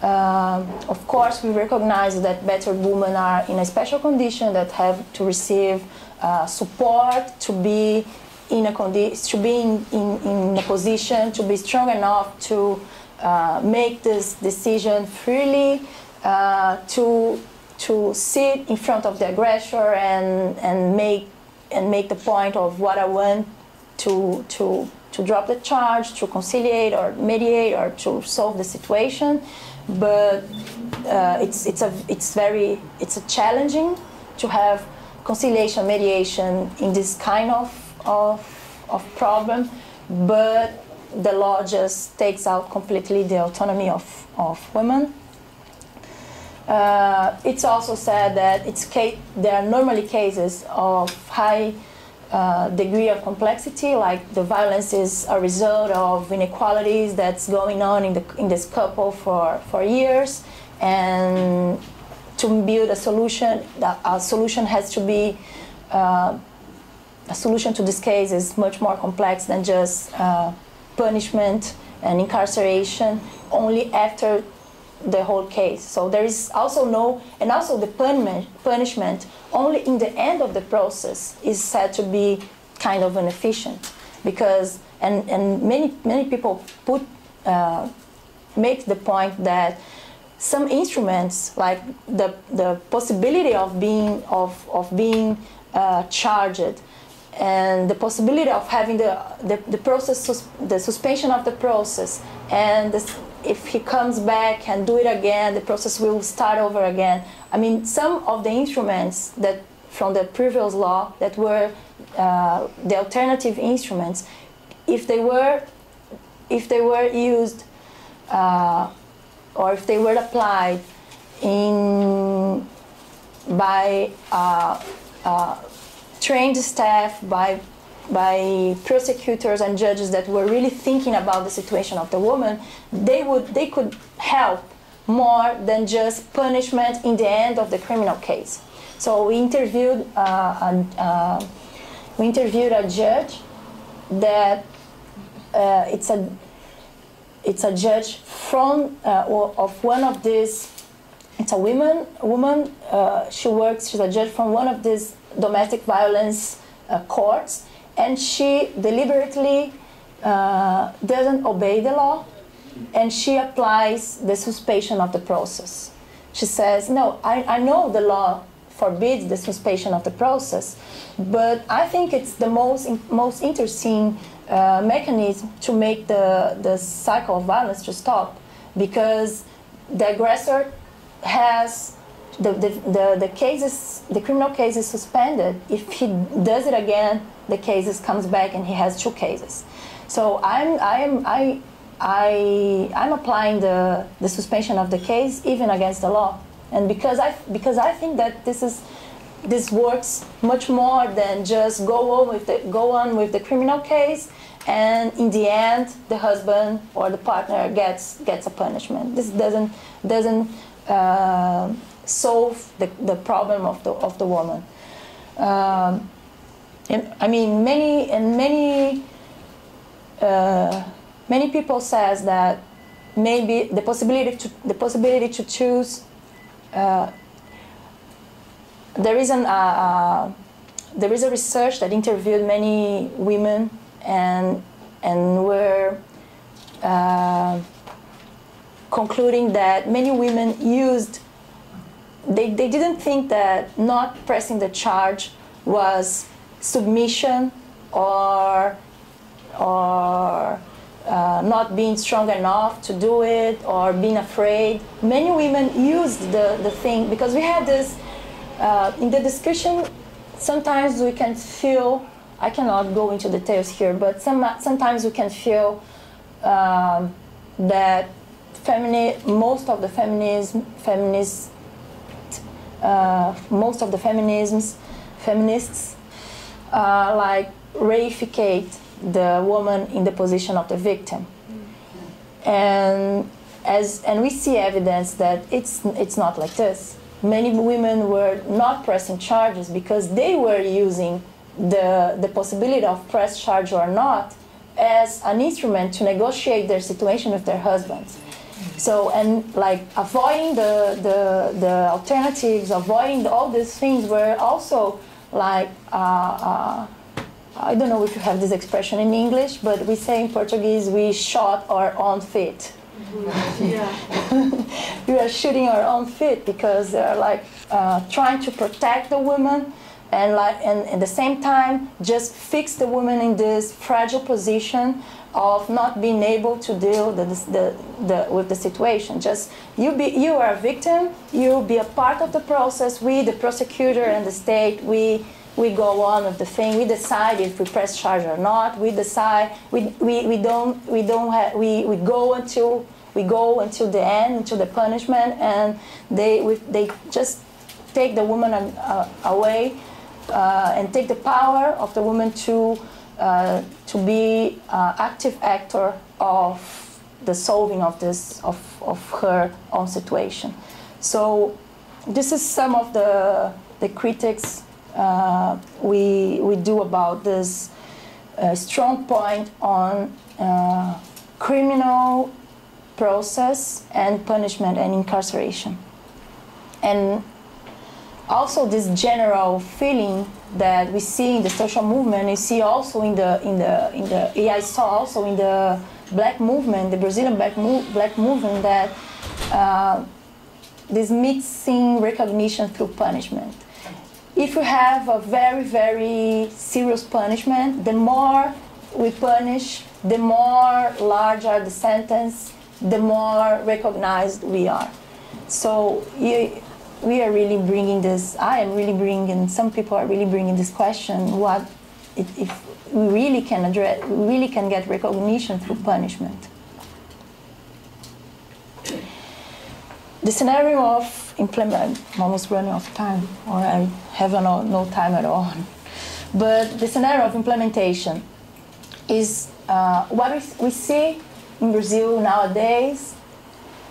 Um, of course, we recognize that battered women are in a special condition that have to receive uh, support to be in a condition, to be in, in, in a position to be strong enough to uh, make this decision freely, uh, to to sit in front of the aggressor and and make and make the point of what I want to to. to drop the charge, to conciliate or mediate or to solve the situation, but uh, it's it's a it's very it's a challenging to have conciliation, mediation in this kind of of of problem. But the law just takes out completely the autonomy of of women. Uh, it's also said that it's ca there are normally cases of high Uh, degree of complexity, like the violence is a result of inequalities that's going on in the in this couple for for years, and to build a solution, a solution has to be uh, a solution to this case is much more complex than just uh, punishment and incarceration only after the whole case. So there is also no, and also the punishment punishment only in the end of the process is said to be kind of inefficient, because and and many many people put uh, make the point that some instruments like the the possibility of being of of being uh, charged and the possibility of having the the, the process sus the suspension of the process, and the, if he comes back and do it again, the process will start over again. I mean, some of the instruments that from the previous law that were uh, the alternative instruments, if they were, if they were used, uh, or if they were applied in by uh, uh, trained staff, by by prosecutors and judges that were really thinking about the situation of the woman, they would they could help more than just punishment in the end of the criminal case. So we interviewed uh, a, uh, we interviewed a judge that uh, it's a it's a judge from uh, or of one of these. It's a woman woman. Uh, she works. She's a judge from one of these domestic violence uh, courts. And she deliberately uh, doesn't obey the law, and she applies the suspension of the process. She says, no, I, I know the law forbids the suspension of the process, but I think it's the most, most interesting uh, mechanism to make the, the cycle of violence to stop, because the aggressor has The, the, the, the, cases, the criminal case is suspended. If he does it again, the case comes back and he has two cases. So I'm, I'm, I, I, I'm applying the, the suspension of the case even against the law. and because I because I think that this is this works much more than just go on with the, go on with the criminal case, and in the end the husband or the partner gets gets a punishment. This doesn't doesn't uh, solve the, the problem of the of the woman. Um, and, I mean, many and many uh, many people says that maybe the possibility to the possibility to choose. Uh, there is an uh, uh, there is a research that interviewed many women and and were uh, concluding that many women used they they didn't think that not pressing the charge was submission or or. Uh, not being strong enough to do it or being afraid. Many women used the, the thing because we had this, uh, in the discussion, sometimes we can feel, I cannot go into details here, but some, sometimes we can feel um, that femini most of the feminism, feminist, uh, most of the feminisms, feminists uh, like reificate the woman in the position of the victim, and as and we see evidence that it's it's not like this. Many women were not pressing charges because they were using the the possibility of press charge or not as an instrument to negotiate their situation with their husbands. So and like avoiding the the the alternatives, avoiding the, all these things were also like. Uh, uh, I don't know if you have this expression in English, but we say in Portuguese, we shot our own feet. Yeah. We are shooting our own feet because they're like uh, trying to protect the woman and, like, and at the same time just fix the woman in this fragile position of not being able to deal the, the, the, with the situation. Just you, be, you are a victim, you be a part of the process, we, the prosecutor and the state, we... We go on with the thing. We decide if we press charge or not. We decide. We we, we don't we don't have we, we go until we go until the end, until the punishment, and they we, they just take the woman uh, away uh, and take the power of the woman to uh, to be uh, active actor of the solving of this of of her own situation. So this is some of the the critics. Uh, we we do about this uh, strong point on uh, criminal process and punishment and incarceration, and also this general feeling that we see in the social movement. You see also in the in the in the yeah, I saw also in the black movement, the Brazilian black mo black movement, that uh, this mixing recognition through punishment. If you have a very, very serious punishment, the more we punish, the more large are the sentence, the more recognized we are. So you, we are really bringing this, I am really bringing, some people are really bringing this question, what it, if we really can address, we really can get recognition through punishment. The scenario of implement, I'm almost running out of time, or I have no, no time at all. But the scenario of implementation is uh, what we, we see in Brazil nowadays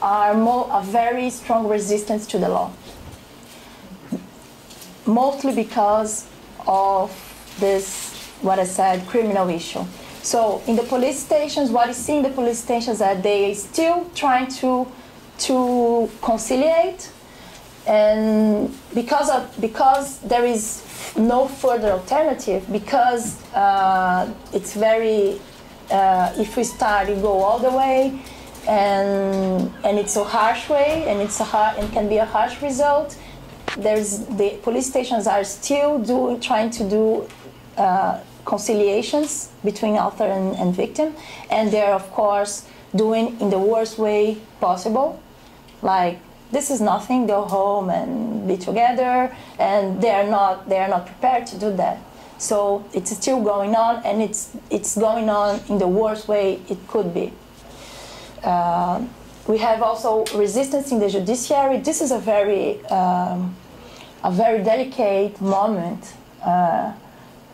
are more, a very strong resistance to the law. Mostly because of this, what I said, criminal issue. So in the police stations, what you see in the police stations are they still trying to to conciliate, and because of because there is no further alternative, because uh, it's very uh, if we start you go all the way, and and it's a harsh way, and it's a hard and can be a harsh result. There's the police stations are still doing trying to do uh, conciliations between author and, and victim, and they're of course doing in the worst way possible. Like, this is nothing, go home and be together, and they are not they are not prepared to do that. So it's still going on, and it's it's going on in the worst way it could be. Uh, We have also resistance in the judiciary. This is a very, um, a very delicate moment uh,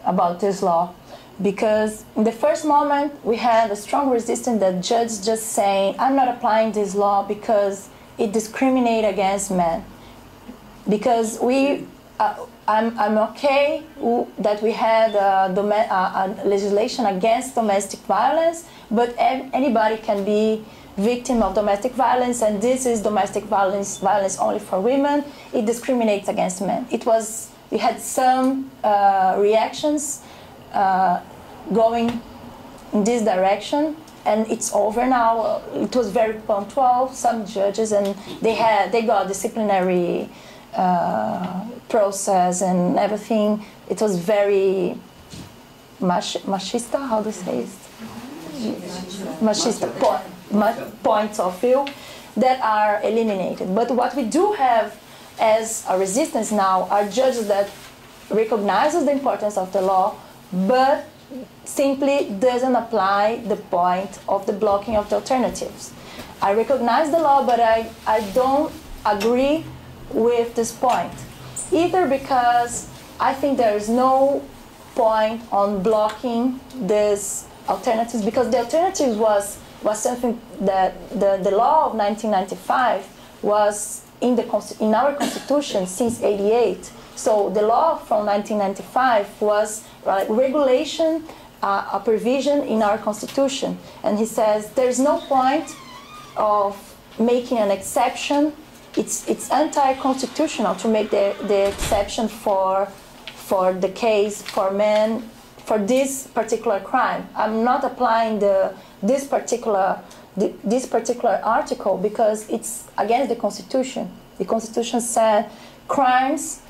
about this law, because in the first moment we had a strong resistance that judges just saying, I'm not applying this law because it discriminates against men. Because we, uh, I'm, I'm okay that we had a, a, a legislation against domestic violence, but anybody can be victim of domestic violence, and this is domestic violence, violence only for women. It discriminates against men. It was, we had some uh, reactions uh, going in this direction, and it's over now. It was very punctual, some judges, and they had they got disciplinary uh, process and everything. It was very mach machista, how do you say it? Machista, po ma points of view that are eliminated. But what we do have as a resistance now are judges that recognizes the importance of the law, but simply doesn't apply the point of the blocking of the alternatives. I recognize the law, but I, I don't agree with this point, either because I think there is no point on blocking these alternatives, because the alternatives was, was something that the, the law of nineteen ninety-five was in, the, in our constitution since eighty-eight. So the law from nineteen ninety-five was like regulation, uh, a provision in our constitution. And he says there's no point of making an exception. It's, it's anti-constitutional to make the, the exception for, for the case for men for this particular crime. I'm not applying the, this, particular, the, this particular article because it's against the constitution. The constitution said crimes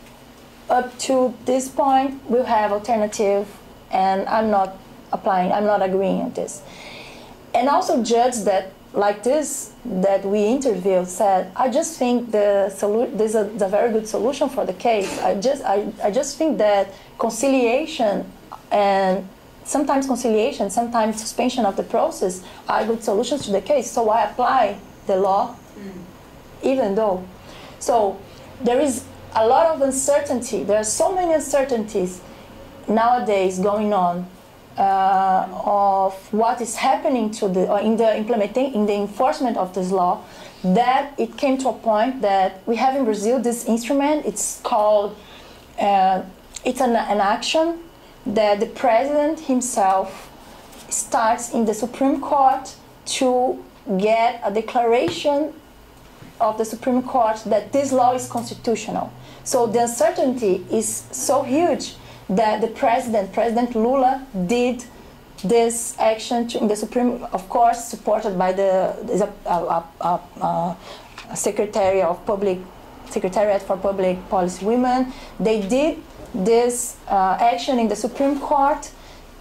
up to this point we'll have alternative, and I'm not applying, I'm not agreeing on this. And also judges that, like this, that we interviewed said, I just think the solu this is a, a very good solution for the case. I just, I, I just think that conciliation and sometimes conciliation, sometimes suspension of the process are good solutions to the case, so I apply the law, mm. even though. So there is a lot of uncertainty. There are so many uncertainties nowadays going on uh, of what is happening to the or in the implementing in the enforcement of this law, that it came to a point that we have in Brazil this instrument. It's called uh, it's an, an action that the president himself starts in the Supreme Court to get a declaration of the Supreme Court that this law is constitutional. So the uncertainty is so huge that the president, President Lula, did this action to, in the Supreme, of course, supported by the, the uh, uh, uh, uh, Secretary of Public, Secretariat for Public Policy Women. They did this uh, action in the Supreme Court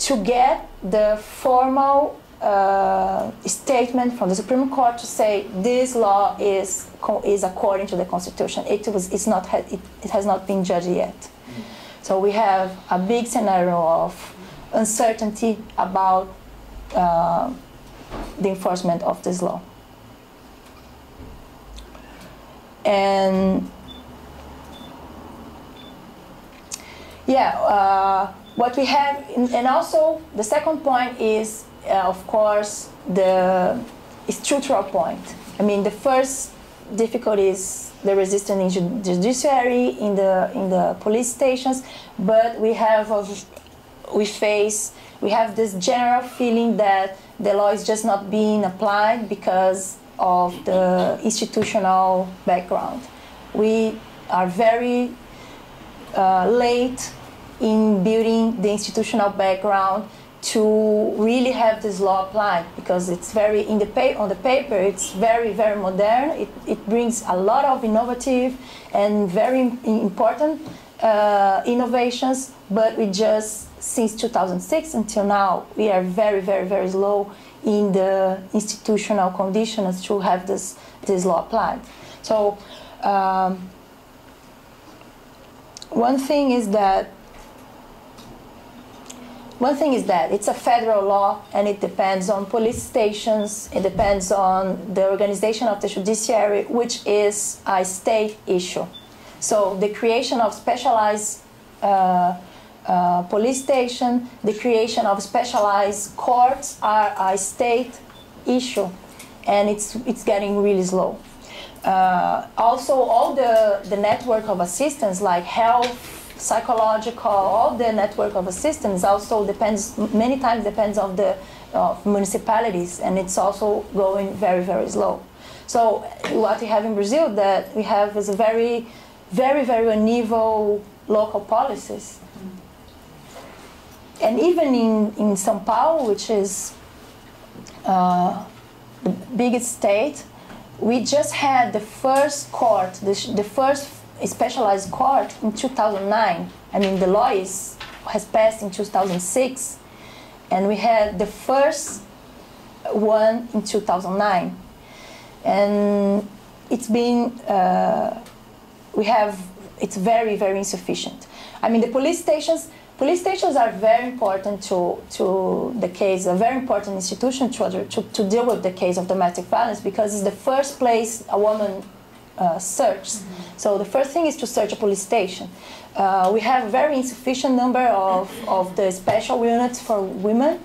to get the formal Uh, statement from the Supreme Court to say this law is is according to the Constitution. It was it's not it, it has not been judged yet. Mm-hmm. So we have a big scenario of uncertainty about uh, the enforcement of this law. And yeah, uh, what we have, in, and also the second point is, Uh, of course, the structural point. I mean, the first difficulty is the resistance in the judiciary, in the in the police stations. But we have a, we face we have this general feeling that the law is just not being applied because of the institutional background. We are very uh, late in building the institutional background to really have this law applied, because it's very in the pa on the paper it's very very modern. It, it brings a lot of innovative and very important uh, innovations, but we just since two thousand six until now we are very very very slow in the institutional conditions to have this this law applied. So um, one thing is that One thing is that it's a federal law, and it depends on police stations, it depends on the organization of the judiciary, which is a state issue. So the creation of specialized uh, uh, police station, the creation of specialized courts are a state issue, and it's, it's getting really slow. Uh, also, all the, the network of assistance, like health, psychological, all the network of assistance also depends, many times depends on the of municipalities, and it's also going very, very slow. So what we have in Brazil that we have is a very, very, very uneven local policies. And even in, in São Paulo, which is uh, the biggest state, we just had the first court, the, the first specialized court in two thousand nine. I mean, the law is, has passed in two thousand six, and we had the first one in two thousand nine. And it's been, uh, we have, it's very, very insufficient. I mean, the police stations, police stations are very important to, to the case, a very important institution to, to, to deal with the case of domestic violence, because it's the first place a woman uh, searches. Mm-hmm. So the first thing is to search a police station. Uh, we have a very insufficient number of, of the special units for women,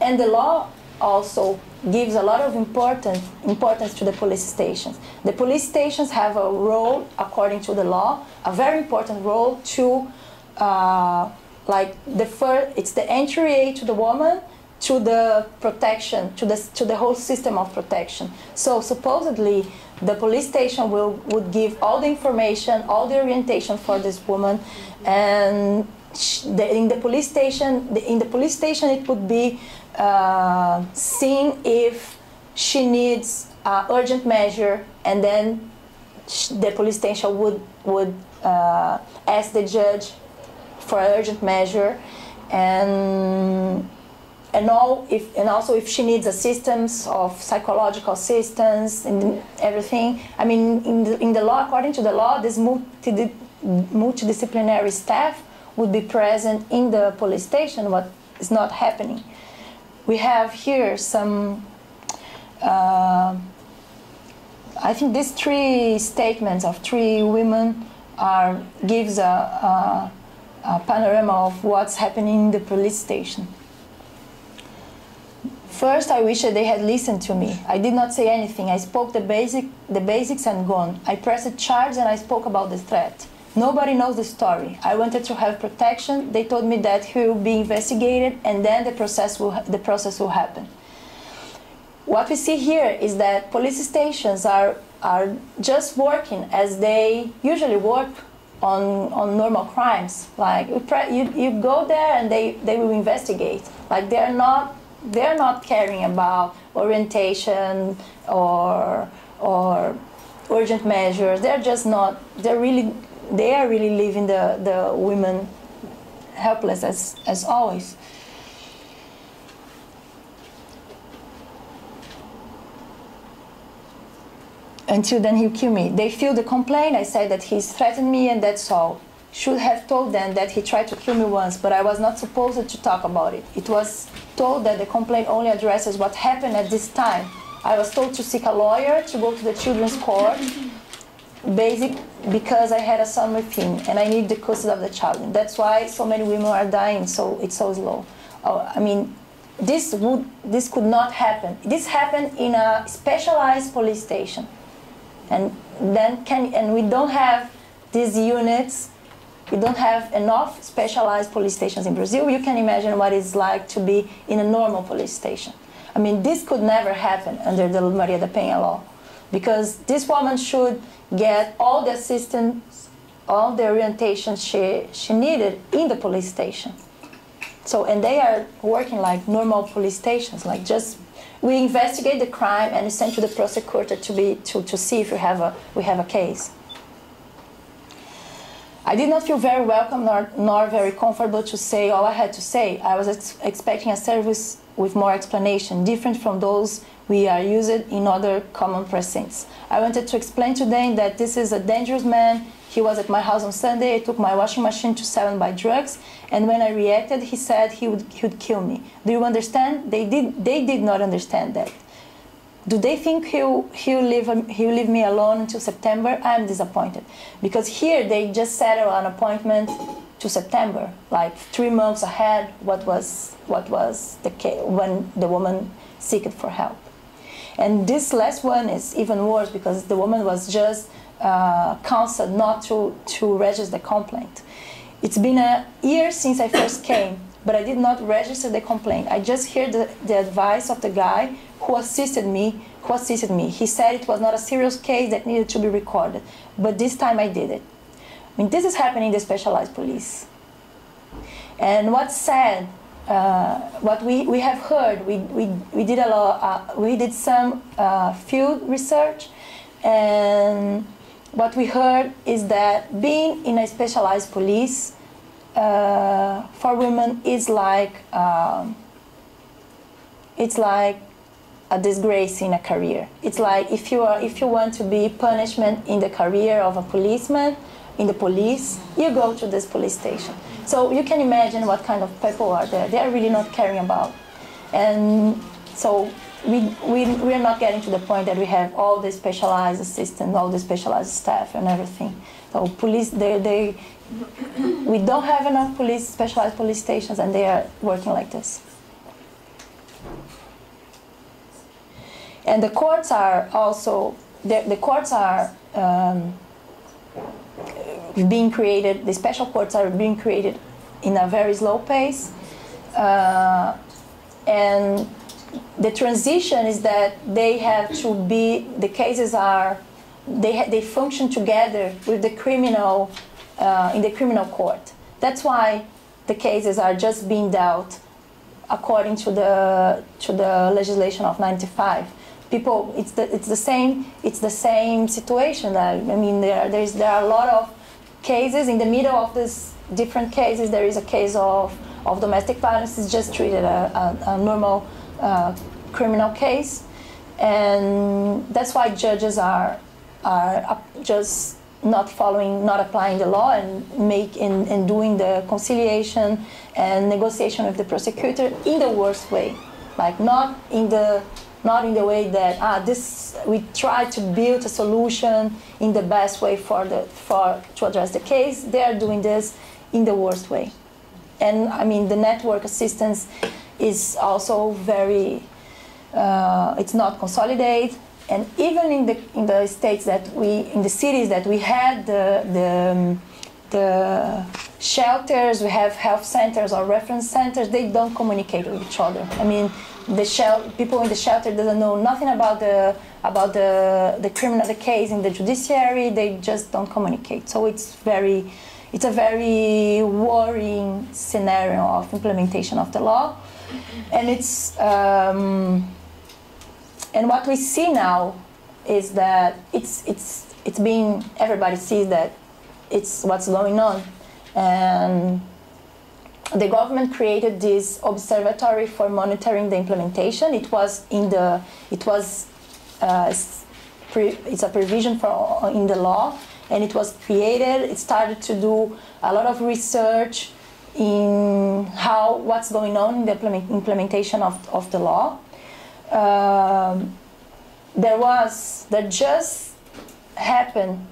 and the law also gives a lot of importance, importance to the police stations. The police stations have a role, according to the law, a very important role to, uh, like, the first, it's the entry aid to the woman, to the protection, to the, to the whole system of protection. So supposedly, the police station will, would give all the information, all the orientation for this woman, and the, in the police station, the, in the police station, it would be uh, seen if she needs uh, urgent measure, and then the police station would would uh, ask the judge for urgent measure, and and all if and also if she needs assistance of psychological assistance and everything. I mean, in the, in the law, according to the law, this multi multidisciplinary staff would be present in the police station, what is not happening. We have here some, uh, I think these three statements of three women are, gives a, a, a panorama of what's happening in the police station. First, I wish that they had listened to me. I did not say anything. I spoke the, basic, the basics and gone. I pressed a charge and I spoke about the threat. Nobody knows the story. I wanted to have protection. They told me that he will be investigated, and then the process will, the process will happen. What we see here is that police stations are, are just working as they usually work on, on normal crimes. Like, you, you, you go there and they, they will investigate. Like, they're not, they're not caring about orientation or, or urgent measures. They're just not, they're really, they are really leaving the, the women helpless, as, as always. Until then he'll kill me. They filed the complaint. I said that he's threatened me, and that's all. Should have told them that he tried to kill me once, but I was not supposed to talk about it. It was told that the complaint only addresses what happened at this time. I was told to seek a lawyer, to go to the children's court, basic, because I had a son with him and I need the custody of the child. And that's why so many women are dying, so it's so slow. Uh, I mean, this, would, this could not happen. This happened in a specialized police station. And, then can, and we don't have these units, we don't have enough specialized police stations in Brazil. You can imagine what it's like to be in a normal police station. I mean, this could never happen under the Maria da Penha law, because this woman should get all the assistance, all the orientation she, she needed in the police station. So, and they are working like normal police stations, like just, we investigate the crime and send to the prosecutor to, be, to, to see if we have, a, we have a case. I did not feel very welcome nor, nor very comfortable to say all I had to say. I was ex expecting a service with more explanation, different from those we are used in other common precincts. I wanted to explain to them that this is a dangerous man, He was at my house on Sunday, I took my washing machine to seven by drugs, and when I reacted, he said he would, he would kill me. Do you understand? They did, they did not understand that. Do they think he'll, he'll, leave, he'll leave me alone until September? I'm disappointed. Because here they just settled an appointment to September, like three months ahead, what was, what was the case when the woman seeked for help. And this last one is even worse because the woman was just uh, counseled not to, to register the complaint. It's been a year since I first came, but I did not register the complaint. I just heard the, the advice of the guy who assisted me, who assisted me. He said it was not a serious case that needed to be recorded, but this time I did it. I mean, this is happening in the specialized police. And what's sad, uh, what we, we have heard, we, we, we did a lot, uh, we did some uh, field research, and what we heard is that being in a specialized police uh, for women is like, um, it's like a disgrace in a career. It's like if you, are, if you want to be punishment in the career of a policeman, in the police, you go to this police station. So you can imagine what kind of people are there. They are really not caring about. And so we, we, we are not getting to the point that we have all the specialized assistants, all the specialized staff and everything. So police, they, they, we don't have enough police, specialized police stations, and they are working like this. And the courts are also, the, the courts are, um, being created, the special courts are being created in a very slow pace, uh, and the transition is that they have to be, the cases are, they, ha they function together with the criminal, uh, in the criminal court. That's why the cases are just being dealt according to the, to the legislation of ninety-five. People, it's the, it's the same, it's the same situation. That, I mean, there, there's, there are a lot of cases. In the middle of these different cases, there is a case of, of domestic violence. It's just treated a, a, a normal uh, criminal case. And that's why judges are, are just not following, not applying the law and, make, and, and doing the conciliation and negotiation with the prosecutor in the worst way. Like not in the, not in the way that ah, this, we try to build a solution in the best way for the, for, to address the case. They are doing this in the worst way. And I mean, the network assistance is also very, uh, it's not consolidated. And even in the, in the states that we, in the cities that we had the, the, um, the shelters, we have health centers or reference centers, they don't communicate with each other. I mean, the shel people in the shelter doesn't know nothing about the about the the criminal the case in the judiciary. They just don't communicate. So it's very, it's a very worrying scenario of implementation of the law, and it's um, and what we see now is that it's it's it's being, everybody sees that it's what's going on, and the government created this observatory for monitoring the implementation. It was in the, it was, uh, pre, it's a provision for in the law, and it was created. It started to do a lot of research in how, what's going on in the implement, implementation of of the law. Um, there was, that just happened,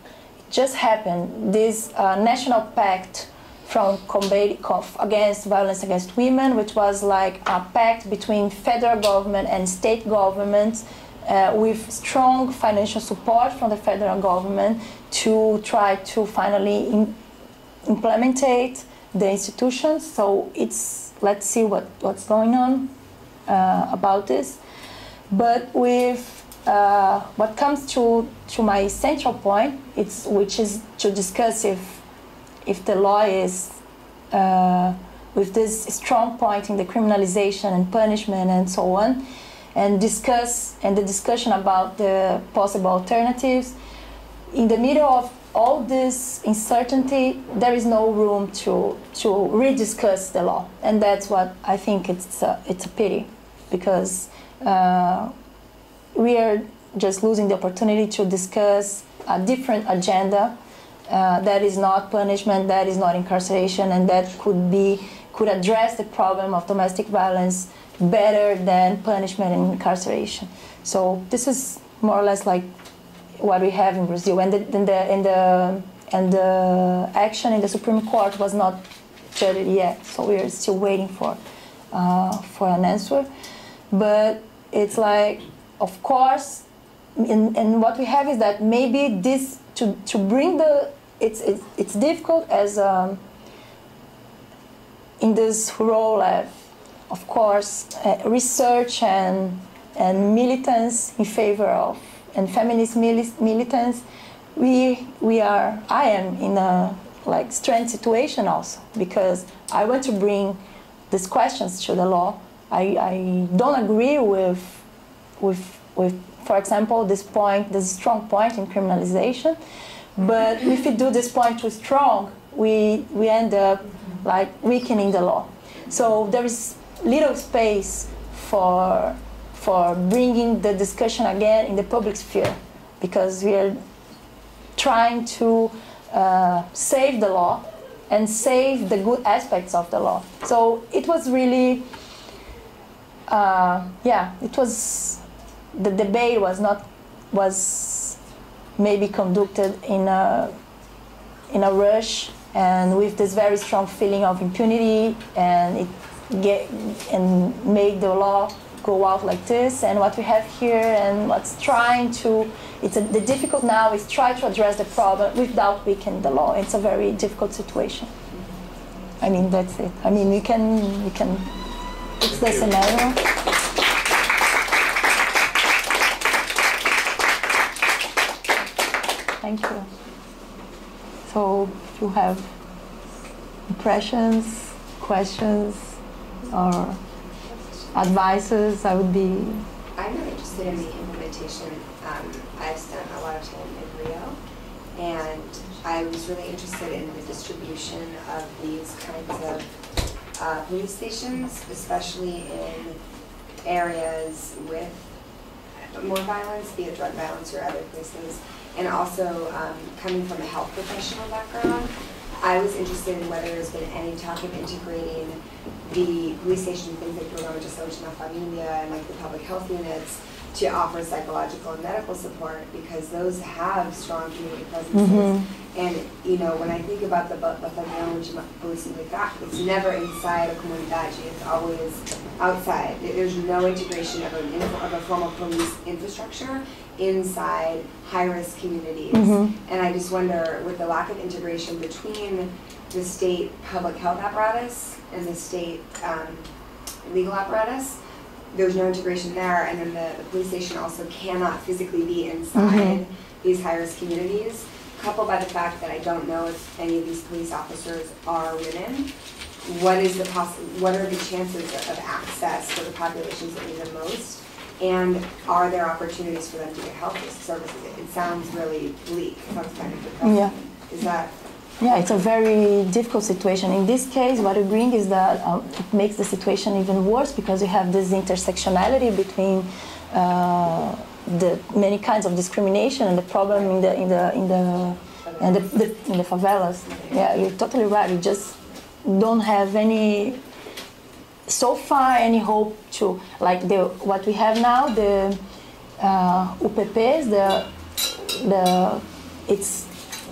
just happened this uh, national pact from combating against violence against women, which was like a pact between federal government and state governments, uh, with strong financial support from the federal government to try to finally in, implementate the institutions. So it's, let's see what, what's going on uh, about this. But with uh, what comes to, to my central point, it's, which is to discuss if if the law is, uh, with this strong point in the criminalization and punishment and so on, and discuss, and the discussion about the possible alternatives, in the middle of all this uncertainty, there is no room to, to rediscuss the law. And that's what I think it's a, it's a pity, because uh, we are just losing the opportunity to discuss a different agenda uh, that is not punishment, that is not incarceration, and that could be could address the problem of domestic violence better than punishment and incarceration. So this is more or less like what we have in Brazil, and the and the and the, and the action in the Supreme Court was not judged yet, so we are still waiting for uh, for an answer. But it's like, of course, and, and what we have is that maybe this to to bring the it's it's, it's difficult as um, in this role of, of course, uh, research and and militants in favor of and feminist militants, we we are I am in a like strange situation also, because I want to bring these questions to the law. I, I don't agree with with with for example this point, this strong point in criminalization, but if we do this point too strong, we we end up like weakening the law. So there is little space for for bringing the discussion again in the public sphere, because we are trying to uh, save the law and save the good aspects of the law. So it was really, uh, yeah, it was, the debate was not, was maybe conducted in a, in a rush and with this very strong feeling of impunity, and it get, and made the law go out like this, and what we have here, and what's trying to, it's a, the difficult now is try to address the problem without weakening the law. It's a very difficult situation. I mean, that's it. I mean, we can, we can, it's the scenario. Thank you. So, if you have impressions, questions, or advices, I would be... I'm really interested in the implementation. Um, I've spent a lot of time in Rio, and I was really interested in the distribution of these kinds of uh, police stations, especially in areas with more violence, be it drug violence or other places, and also um, coming from a health professional background. I was interested in whether there's been any talk of integrating the police station, things like Programa de Saúde na Família and like the public health units, to offer psychological and medical support, because those have strong community presences. Mm-hmm. And you know, when I think about the Batalhão, it's never inside a comunidade; it's always outside. There's no integration of, an, of a formal police infrastructure inside high-risk communities. Mm-hmm. And I just wonder, with the lack of integration between the state public health apparatus and the state um, legal apparatus, there's no integration there, and then the, the police station also cannot physically be inside mm-hmm. these high-risk communities, coupled by the fact that I don't know if any of these police officers are women. What is the poss- What are the chances of, of access for the populations that need the most? And are there opportunities for them to get health services? It, it sounds really bleak. It sounds kind of depressing. Yeah. Is that... Yeah, it's a very difficult situation. In this case, what we bring is that um, it makes the situation even worse, because you have this intersectionality between uh, the many kinds of discrimination and the problem in the in the in the and the, the, in the favelas. Yeah, you're totally right. You just don't have any so far any hope to like the what we have now, the uh, U P Ps, the the it's.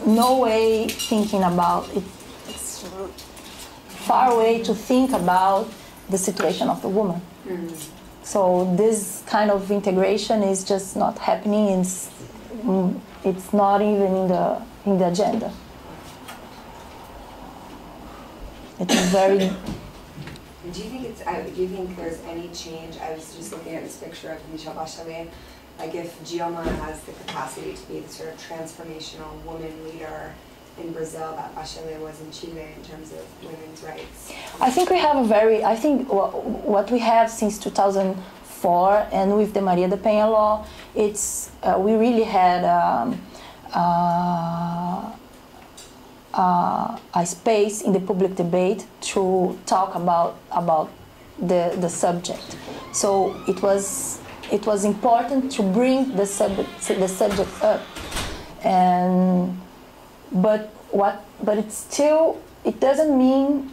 No way thinking about it. It's far away to think about the situation of the woman. Mm. So this kind of integration is just not happening. It's it's not even in the in the agenda. It's very. Do you think it's? Uh, do you think there's any change? I was just looking at this picture of Michelle Bachelet. Like if Dilma has the capacity to be the sort of transformational woman leader in Brazil that Bachelet was in Chile in terms of women's rights. I think we have a very, I think what we have since two thousand four and with the Maria da Penha law, it's, uh, we really had um, uh, uh, a space in the public debate to talk about, about the, the subject. So it was, It was important to bring the subject the subject up, and but what but it's still it doesn't mean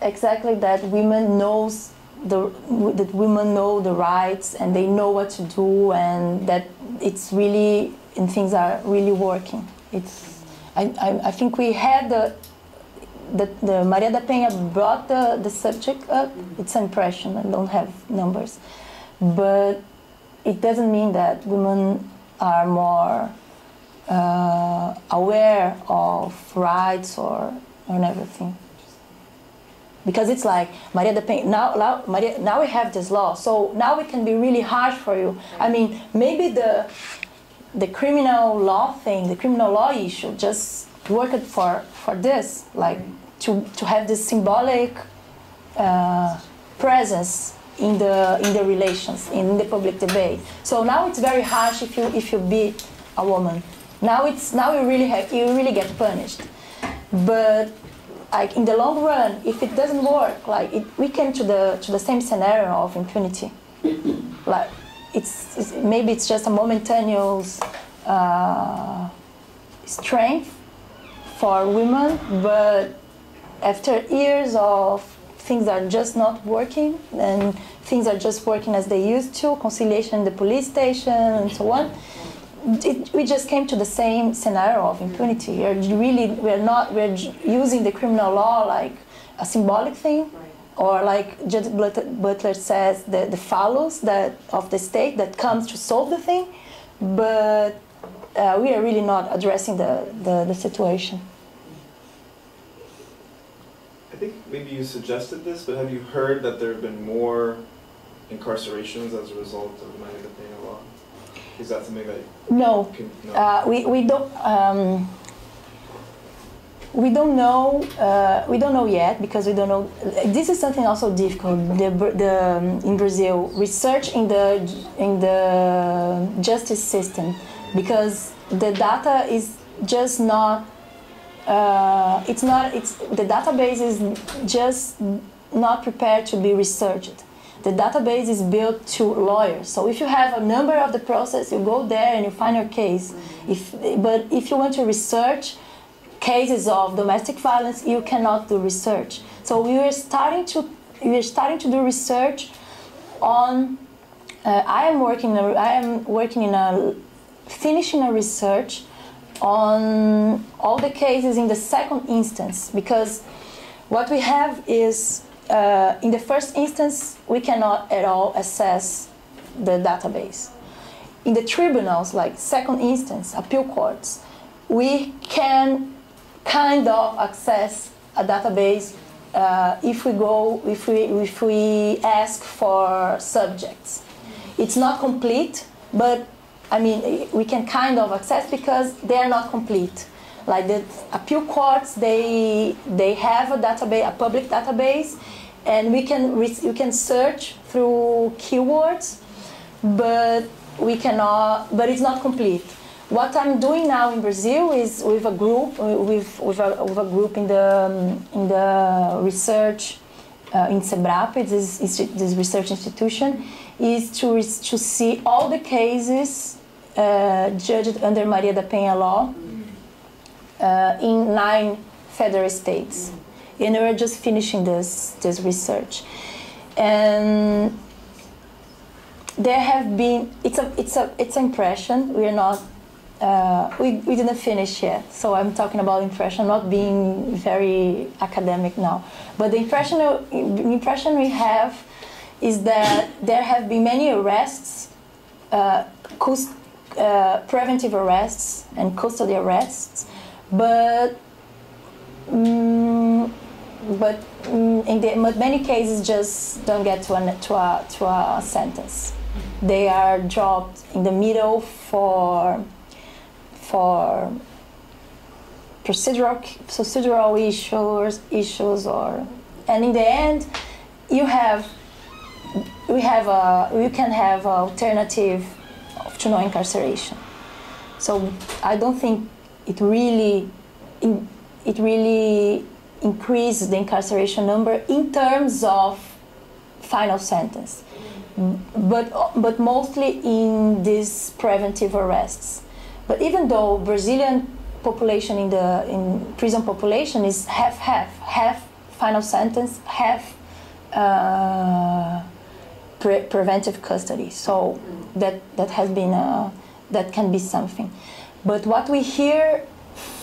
exactly that women knows the that women know the rights and they know what to do and that it's really and things are really working. It's I I, I think we had the the, the Maria da Penha brought the the subject up. It's an impression. I don't have numbers, but it doesn't mean that women are more uh, aware of rights or or everything. Because it's like Maria da Penha. Now, now, Maria, now we have this law, so now it can be really harsh for you. I mean, maybe the the criminal law thing, the criminal law issue, just worked for for this, like to to have this symbolic uh, presence in the in the relations, in the public debate. So now it's very harsh if you if you beat a woman. Now it's now you really have you really get punished, but. Like in the long run, if it doesn't work, like it, we came to the to the same scenario of impunity. Like it's, it's maybe it's just a momentaneous uh, strength for women, but after years of things are just not working and things are just working as they used to, conciliation in the police station and so on. It, we just came to the same scenario of impunity. We're really, we're not, we're using the criminal law like a symbolic thing, or like Judge Butler says, the, the phallus that of the state that comes to solve the thing, but uh, we are really not addressing the, the, the situation. I think maybe you suggested this, but have you heard that there have been more incarcerations as a result of the Maria da Penha law? Is that something that no, can, no. Uh, we we don't um, we don't know uh, we don't know yet because we don't know. This is something also difficult. The, the um, in Brazil, research in the in the justice system, because the data is just not uh, it's not it's the database is just not prepared to be researched. The database is built to lawyers, so if you have a number of the process, you go there and you find your case. If, but if you want to research cases of domestic violence, you cannot do research. So we are starting to we are starting to do research on. Uh, I am working. A, I am working in a finishing a research on all the cases in the second instance, because what we have is. Uh, in the first instance, we cannot at all access the database. In the tribunals, like second instance, appeal courts, we can kind of access a database uh, if we go, if we, if we ask for subjects. It's not complete, but I mean, we can kind of access because they are not complete. Like the appeal courts, they they have a database, a public database, and we can we can search through keywords, but we cannot. But it's not complete. What I'm doing now in Brazil is with a group, with with a, with a group in the um, in the research uh, in SEBRAP, this this research institution, is to to see all the cases uh, judged under Maria da Penha law. Uh, in nine federal states, and we're just finishing this this research, and there have been it's a it's a it's an impression. We're not uh, we we didn't finish yet, so I'm talking about impression, not being very academic now. But the impression the impression we have is that there have been many arrests, uh, cust uh, preventive arrests and custody arrests. But, um, but um, in the, many cases just don't get to a, to, a, to a sentence. They are dropped in the middle for, for procedural, procedural issues, issues or, and in the end, you have, we have a, you can have an alternative to no incarceration. So I don't think It really, it really increases the incarceration number in terms of final sentence, but but mostly in these preventive arrests. But even though Brazilian population in the in prison population is half half half final sentence, half uh, pre preventive custody. So that that has been a, that can be something. But what we hear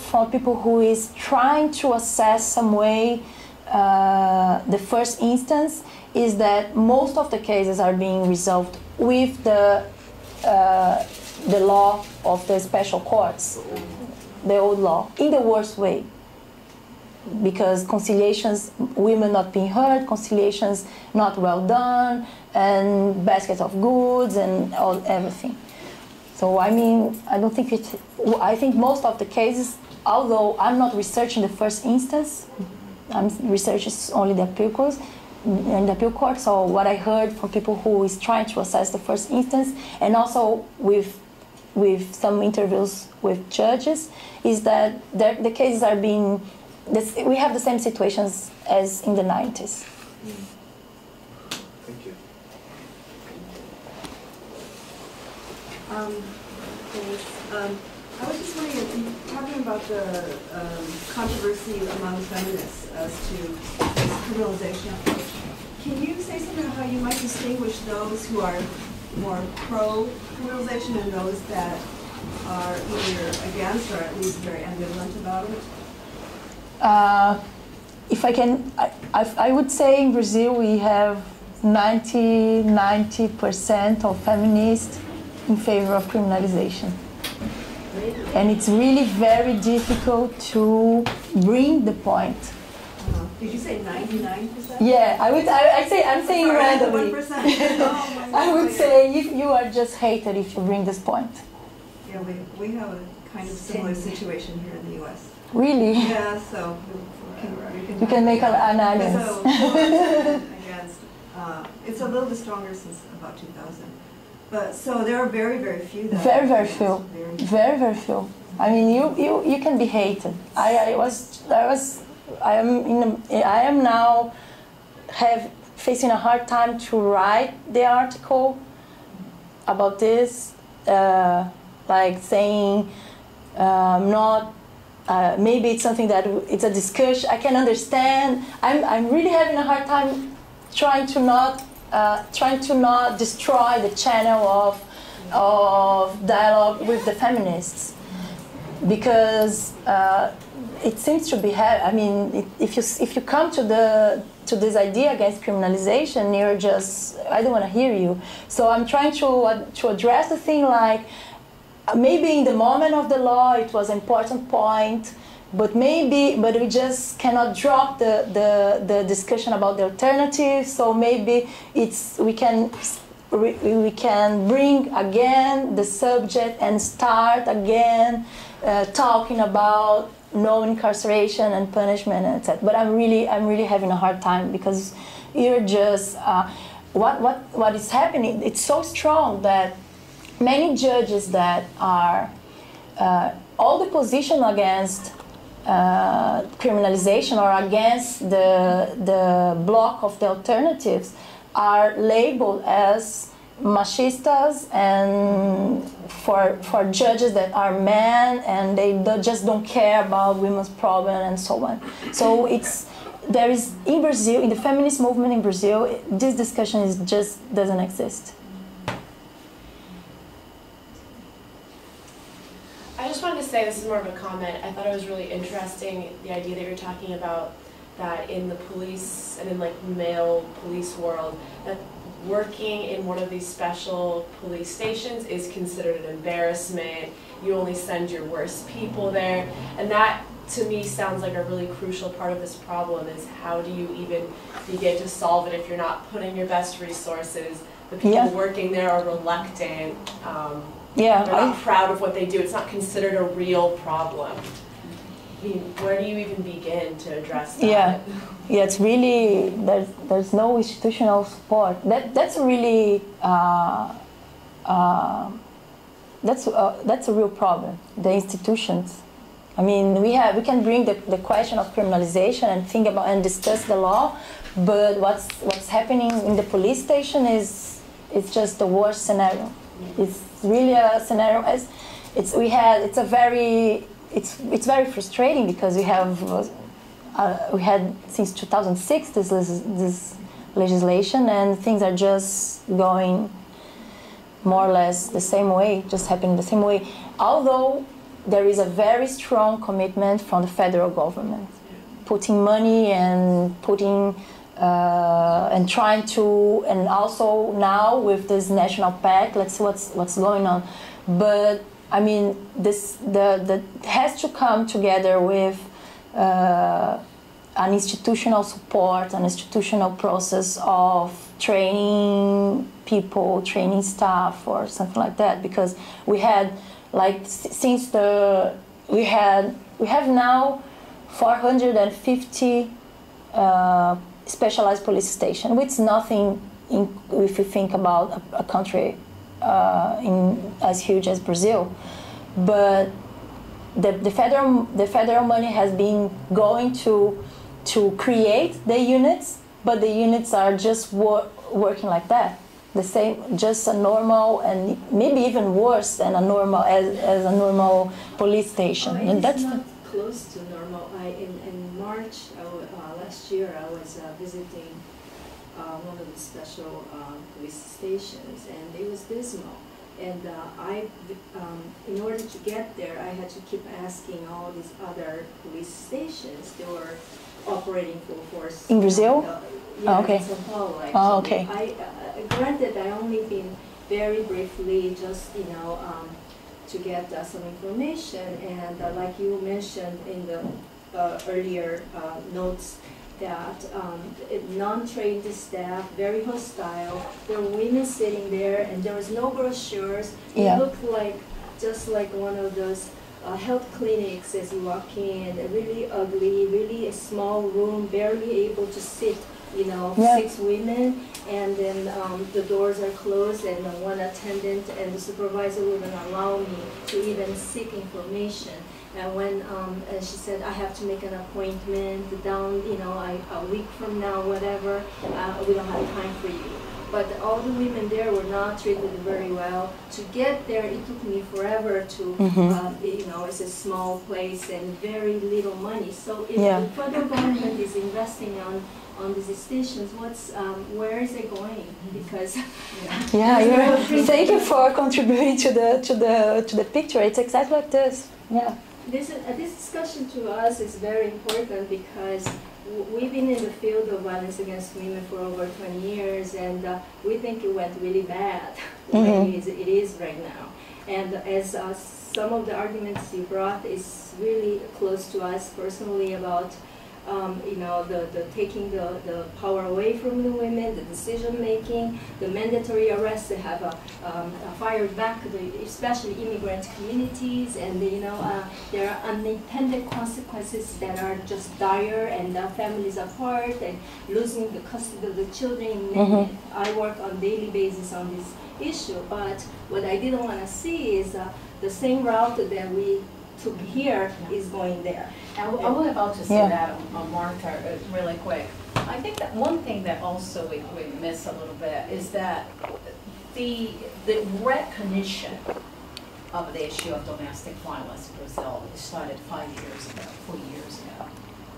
from people who is trying to assess some way uh, the first instance is that most of the cases are being resolved with the uh, the law of the special courts, the old law, in the worst way. Because conciliations, women not being heard, conciliations not well done, and baskets of goods and all everything. So I mean, I don't think it. I think most of the cases, although I'm not researching the first instance, I'm researching only the appeal courts, in the appeal court. So what I heard from people who is trying to assess the first instance, and also with with some interviews with judges, is that the, the cases are being. This, we have the same situations as in the nineties. Thank you. Um, thanks. Um, I was just wondering, if you're talking about the um, controversy among feminists as to this criminalization approach. Can you say something about how you might distinguish those who are more pro-criminalization and those that are either against or at least very ambivalent about it? Uh, if I can, I, I, I would say in Brazil we have ninety percent of feminists in favor of criminalization. And it's really very difficult to bring the point. Uh-huh. Did you say ninety-nine percent? Yeah, I would, I, I say, I'm saying randomly. Oh, I would say if you are just hated if you bring this point. Yeah, we, we have a kind of similar situation here in the U S Really? Yeah, so you can, you can, you can make an analysis. So, I guess uh, it's a little bit stronger since about two thousand. But so there are very, very few. That very, very few. Very, very, very few. I mean, you, you, you can be hated. I, I was, I was, I am in, a, I am now have facing a hard time to write the article about this, uh, like saying uh, not. Uh, maybe it's something that it's a discussion I can understand. I'm I'm really having a hard time trying to not uh, trying to not destroy the channel of of dialogue with the feminists, because uh, it seems to be. I mean, it, if you if you come to the to this idea against criminalization, you're just I don't want to hear you. So I'm trying to uh, to address the thing like. Maybe in the moment of the law it was an important point, but maybe but we just cannot drop the the, the discussion about the alternative. So maybe it's we can we, we can bring again the subject and start again uh, talking about no incarceration and punishment and et cetera. But I'm really I'm really having a hard time because you're just uh, what what what is happening. It's so strong that. Many judges that are uh, all the position against uh, criminalization or against the the block of the alternatives are labeled as machistas and for for judges that are men and they do, just don't care about women's problem and so on. So it's there is in Brazil in the feminist movement in Brazil this discussion is just doesn't exist. I just wanted to say, this is more of a comment, I thought it was really interesting, the idea that you're talking about that in the police and in like male police world, that working in one of these special police stations is considered an embarrassment, you only send your worst people there, and that to me sounds like a really crucial part of this problem is how do you even begin to solve it if you're not putting your best resources, the people yeah. working there are reluctant. Um, Yeah, they're not I, proud of what they do. It's not considered a real problem. I mean, where do you even begin to address that? Yeah, yeah. It's really there's there's no institutional support. That that's really uh, uh, that's uh, that's a real problem. The institutions. I mean, we have we can bring the the question of criminalization and think about and discuss the law, but what's what's happening in the police station is it's just the worst scenario. It's really a scenario as it's we had. It's a very it's it's very frustrating because we have uh, we had since two thousand six this this legislation, and things are just going more or less the same way, just happening the same way. Although there is a very strong commitment from the federal government, putting money and putting uh, and trying to, and also now with this national pact, let's see what's what's going on. But I mean, this the the has to come together with uh, an institutional support, an institutional process of training people, training staff, or something like that. Because we had like since the we had we have now four hundred fifty uh, specialized police stations, which is nothing in, if you think about a, a country uh, in as huge as Brazil, but the, the federal the federal money has been going to to create the units, but the units are just wor working like that, the same, just a normal, and maybe even worse than a normal as, as a normal police station. Oh, and that's not close to normal. I, in, in March uh, last year, I was uh, visiting uh, one of the special uh, police stations, and it was dismal. And uh, I, um, in order to get there, I had to keep asking all these other police stations. They were operating full force. In Brazil? Uh, yeah, oh, okay. In São Paulo, actually. Oh, okay. I, uh, granted, I only been very briefly, just, you know, um, to get uh, some information. And uh, like you mentioned in the uh, earlier uh, notes, that um, non-trained staff, very hostile. There were women sitting there, and there was no brochures. It yeah. looked like just like one of those uh, health clinics as you walk in. Really ugly, really a small room, barely able to sit. You know, yeah. six women, and then um, the doors are closed, and one attendant and the supervisor wouldn't allow me to even seek information. And when um, and she said, I have to make an appointment down, you know, I, a week from now, whatever, uh, we don't have time for you. But all the women there were not treated very well. To get there, it took me forever to, mm-hmm. uh, you know, it's a small place and very little money. So if yeah. the federal government is investing on on these stations, what's um, where is it going? Because yeah, yeah you're, thank you for contributing to the to the to the picture. It's exactly like this. Yeah. This uh, this discussion to us is very important because we've been in the field of violence against women for over twenty years, and uh, we think it went really bad the mm-hmm. way it is, it is right now. And as uh, some of the arguments you brought is really close to us personally about um, you know the, the taking the, the power away from the women, the decision making, the mandatory arrests that have uh, um, fired back, the, especially immigrant communities, and you know uh, there are unintended consequences that are just dire, and uh, families apart, and losing the custody of the children. Mm-hmm. I work on a daily basis on this issue, but what I didn't want to see is uh, the same route that we took here is going there. I was about to say yeah. that on, on Marta really quick. I think that one thing that also we, we miss a little bit is that the, the recognition of the issue of domestic violence in Brazil started five years ago, four years ago.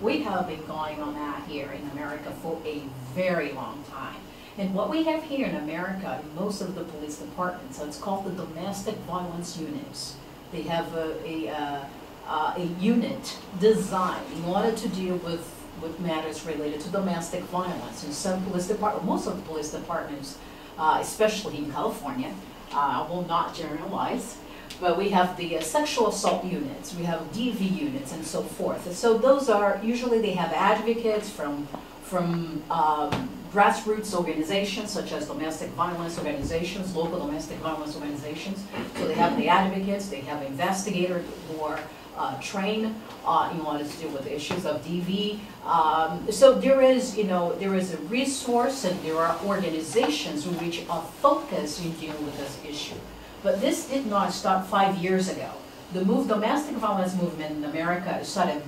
We have been going on that here in America for a very long time. And what we have here in America, in most of the police departments, so it's called the domestic violence units. They have a, a, uh, uh, a unit designed in order to deal with, with matters related to domestic violence. In some police departments, most of the police departments, uh, especially in California, I uh, will not generalize, but we have the uh, sexual assault units, we have D V units, and so forth. And so those are, usually they have advocates from, from um, grassroots organizations, such as domestic violence organizations, local domestic violence organizations. So they have the advocates, they have investigators who are uh, trained uh, in order to deal with issues of D V. Um, so there is, you know, there is a resource, and there are organizations which are focused in dealing with this issue. But this did not start five years ago. The move, domestic violence movement in America started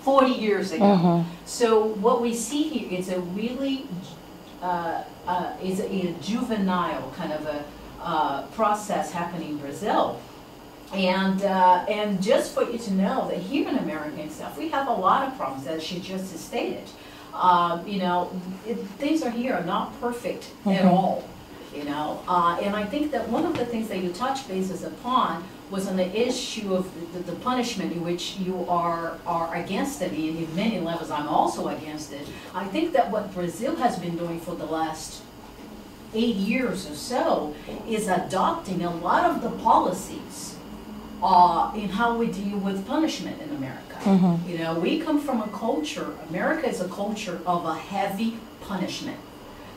forty years ago. Mm-hmm. So what we see here is a really uh, uh, is a, a juvenile kind of a uh, process happening in Brazil, And, uh, and just for you to know that here in America and stuff, we have a lot of problems, as she just stated. Uh, you know, it, things are here are not perfect mm-hmm. at all, you know. Uh, and I think that one of the things that you touched bases upon was on the issue of the, the, the punishment in which you are, are against it, and in many levels I'm also against it. I think that what Brazil has been doing for the last eight years or so is adopting a lot of the policies uh, in how we deal with punishment in America. Mm-hmm. You know, we come from a culture, America is a culture of a heavy punishment.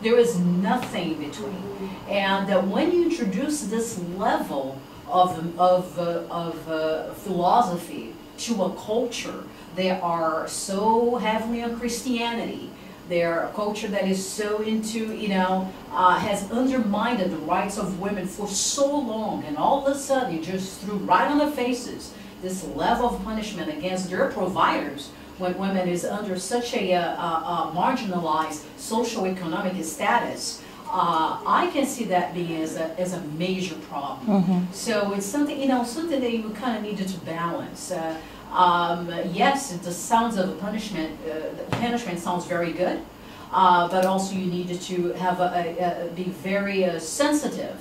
There is nothing in between. And that when you introduce this level of, of, uh, of uh, philosophy to a culture, they are so heavily on Christianity, they're a culture that is so into, you know, uh, has undermined the rights of women for so long, and all of a sudden you just threw right on their faces this level of punishment against their providers when women is under such a, a, a marginalized socioeconomic status. Uh, I can see that being as a, as a major problem. Mm-hmm. So it's something, you know, something that you kind of needed to balance. Uh, um, yes, the sounds of the punishment, uh, the punishment sounds very good, uh, but also you needed to have a, a, a be very uh, sensitive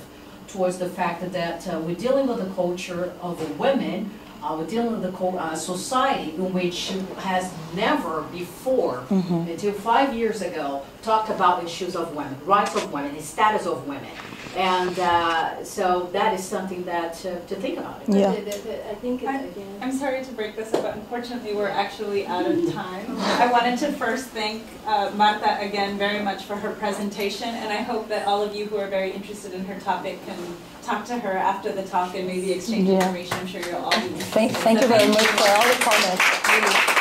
towards the fact that, that uh, we're dealing with a culture of women. Uh, we're dealing with a uh, society in which has never before, mm-hmm. until five years ago, talked about issues of women, rights of women, the status of women. And uh, so that is something that uh, to think about. Yeah. The, the, the, I think I, again. I'm sorry to break this up, but unfortunately we're actually out of time. I wanted to first thank uh, Marta again very much for her presentation, and I hope that all of you who are very interested in her topic can talk to her after the talk and maybe exchange yeah. information. I'm sure you'll all be interested. Thank, thank so you very much for all the comments.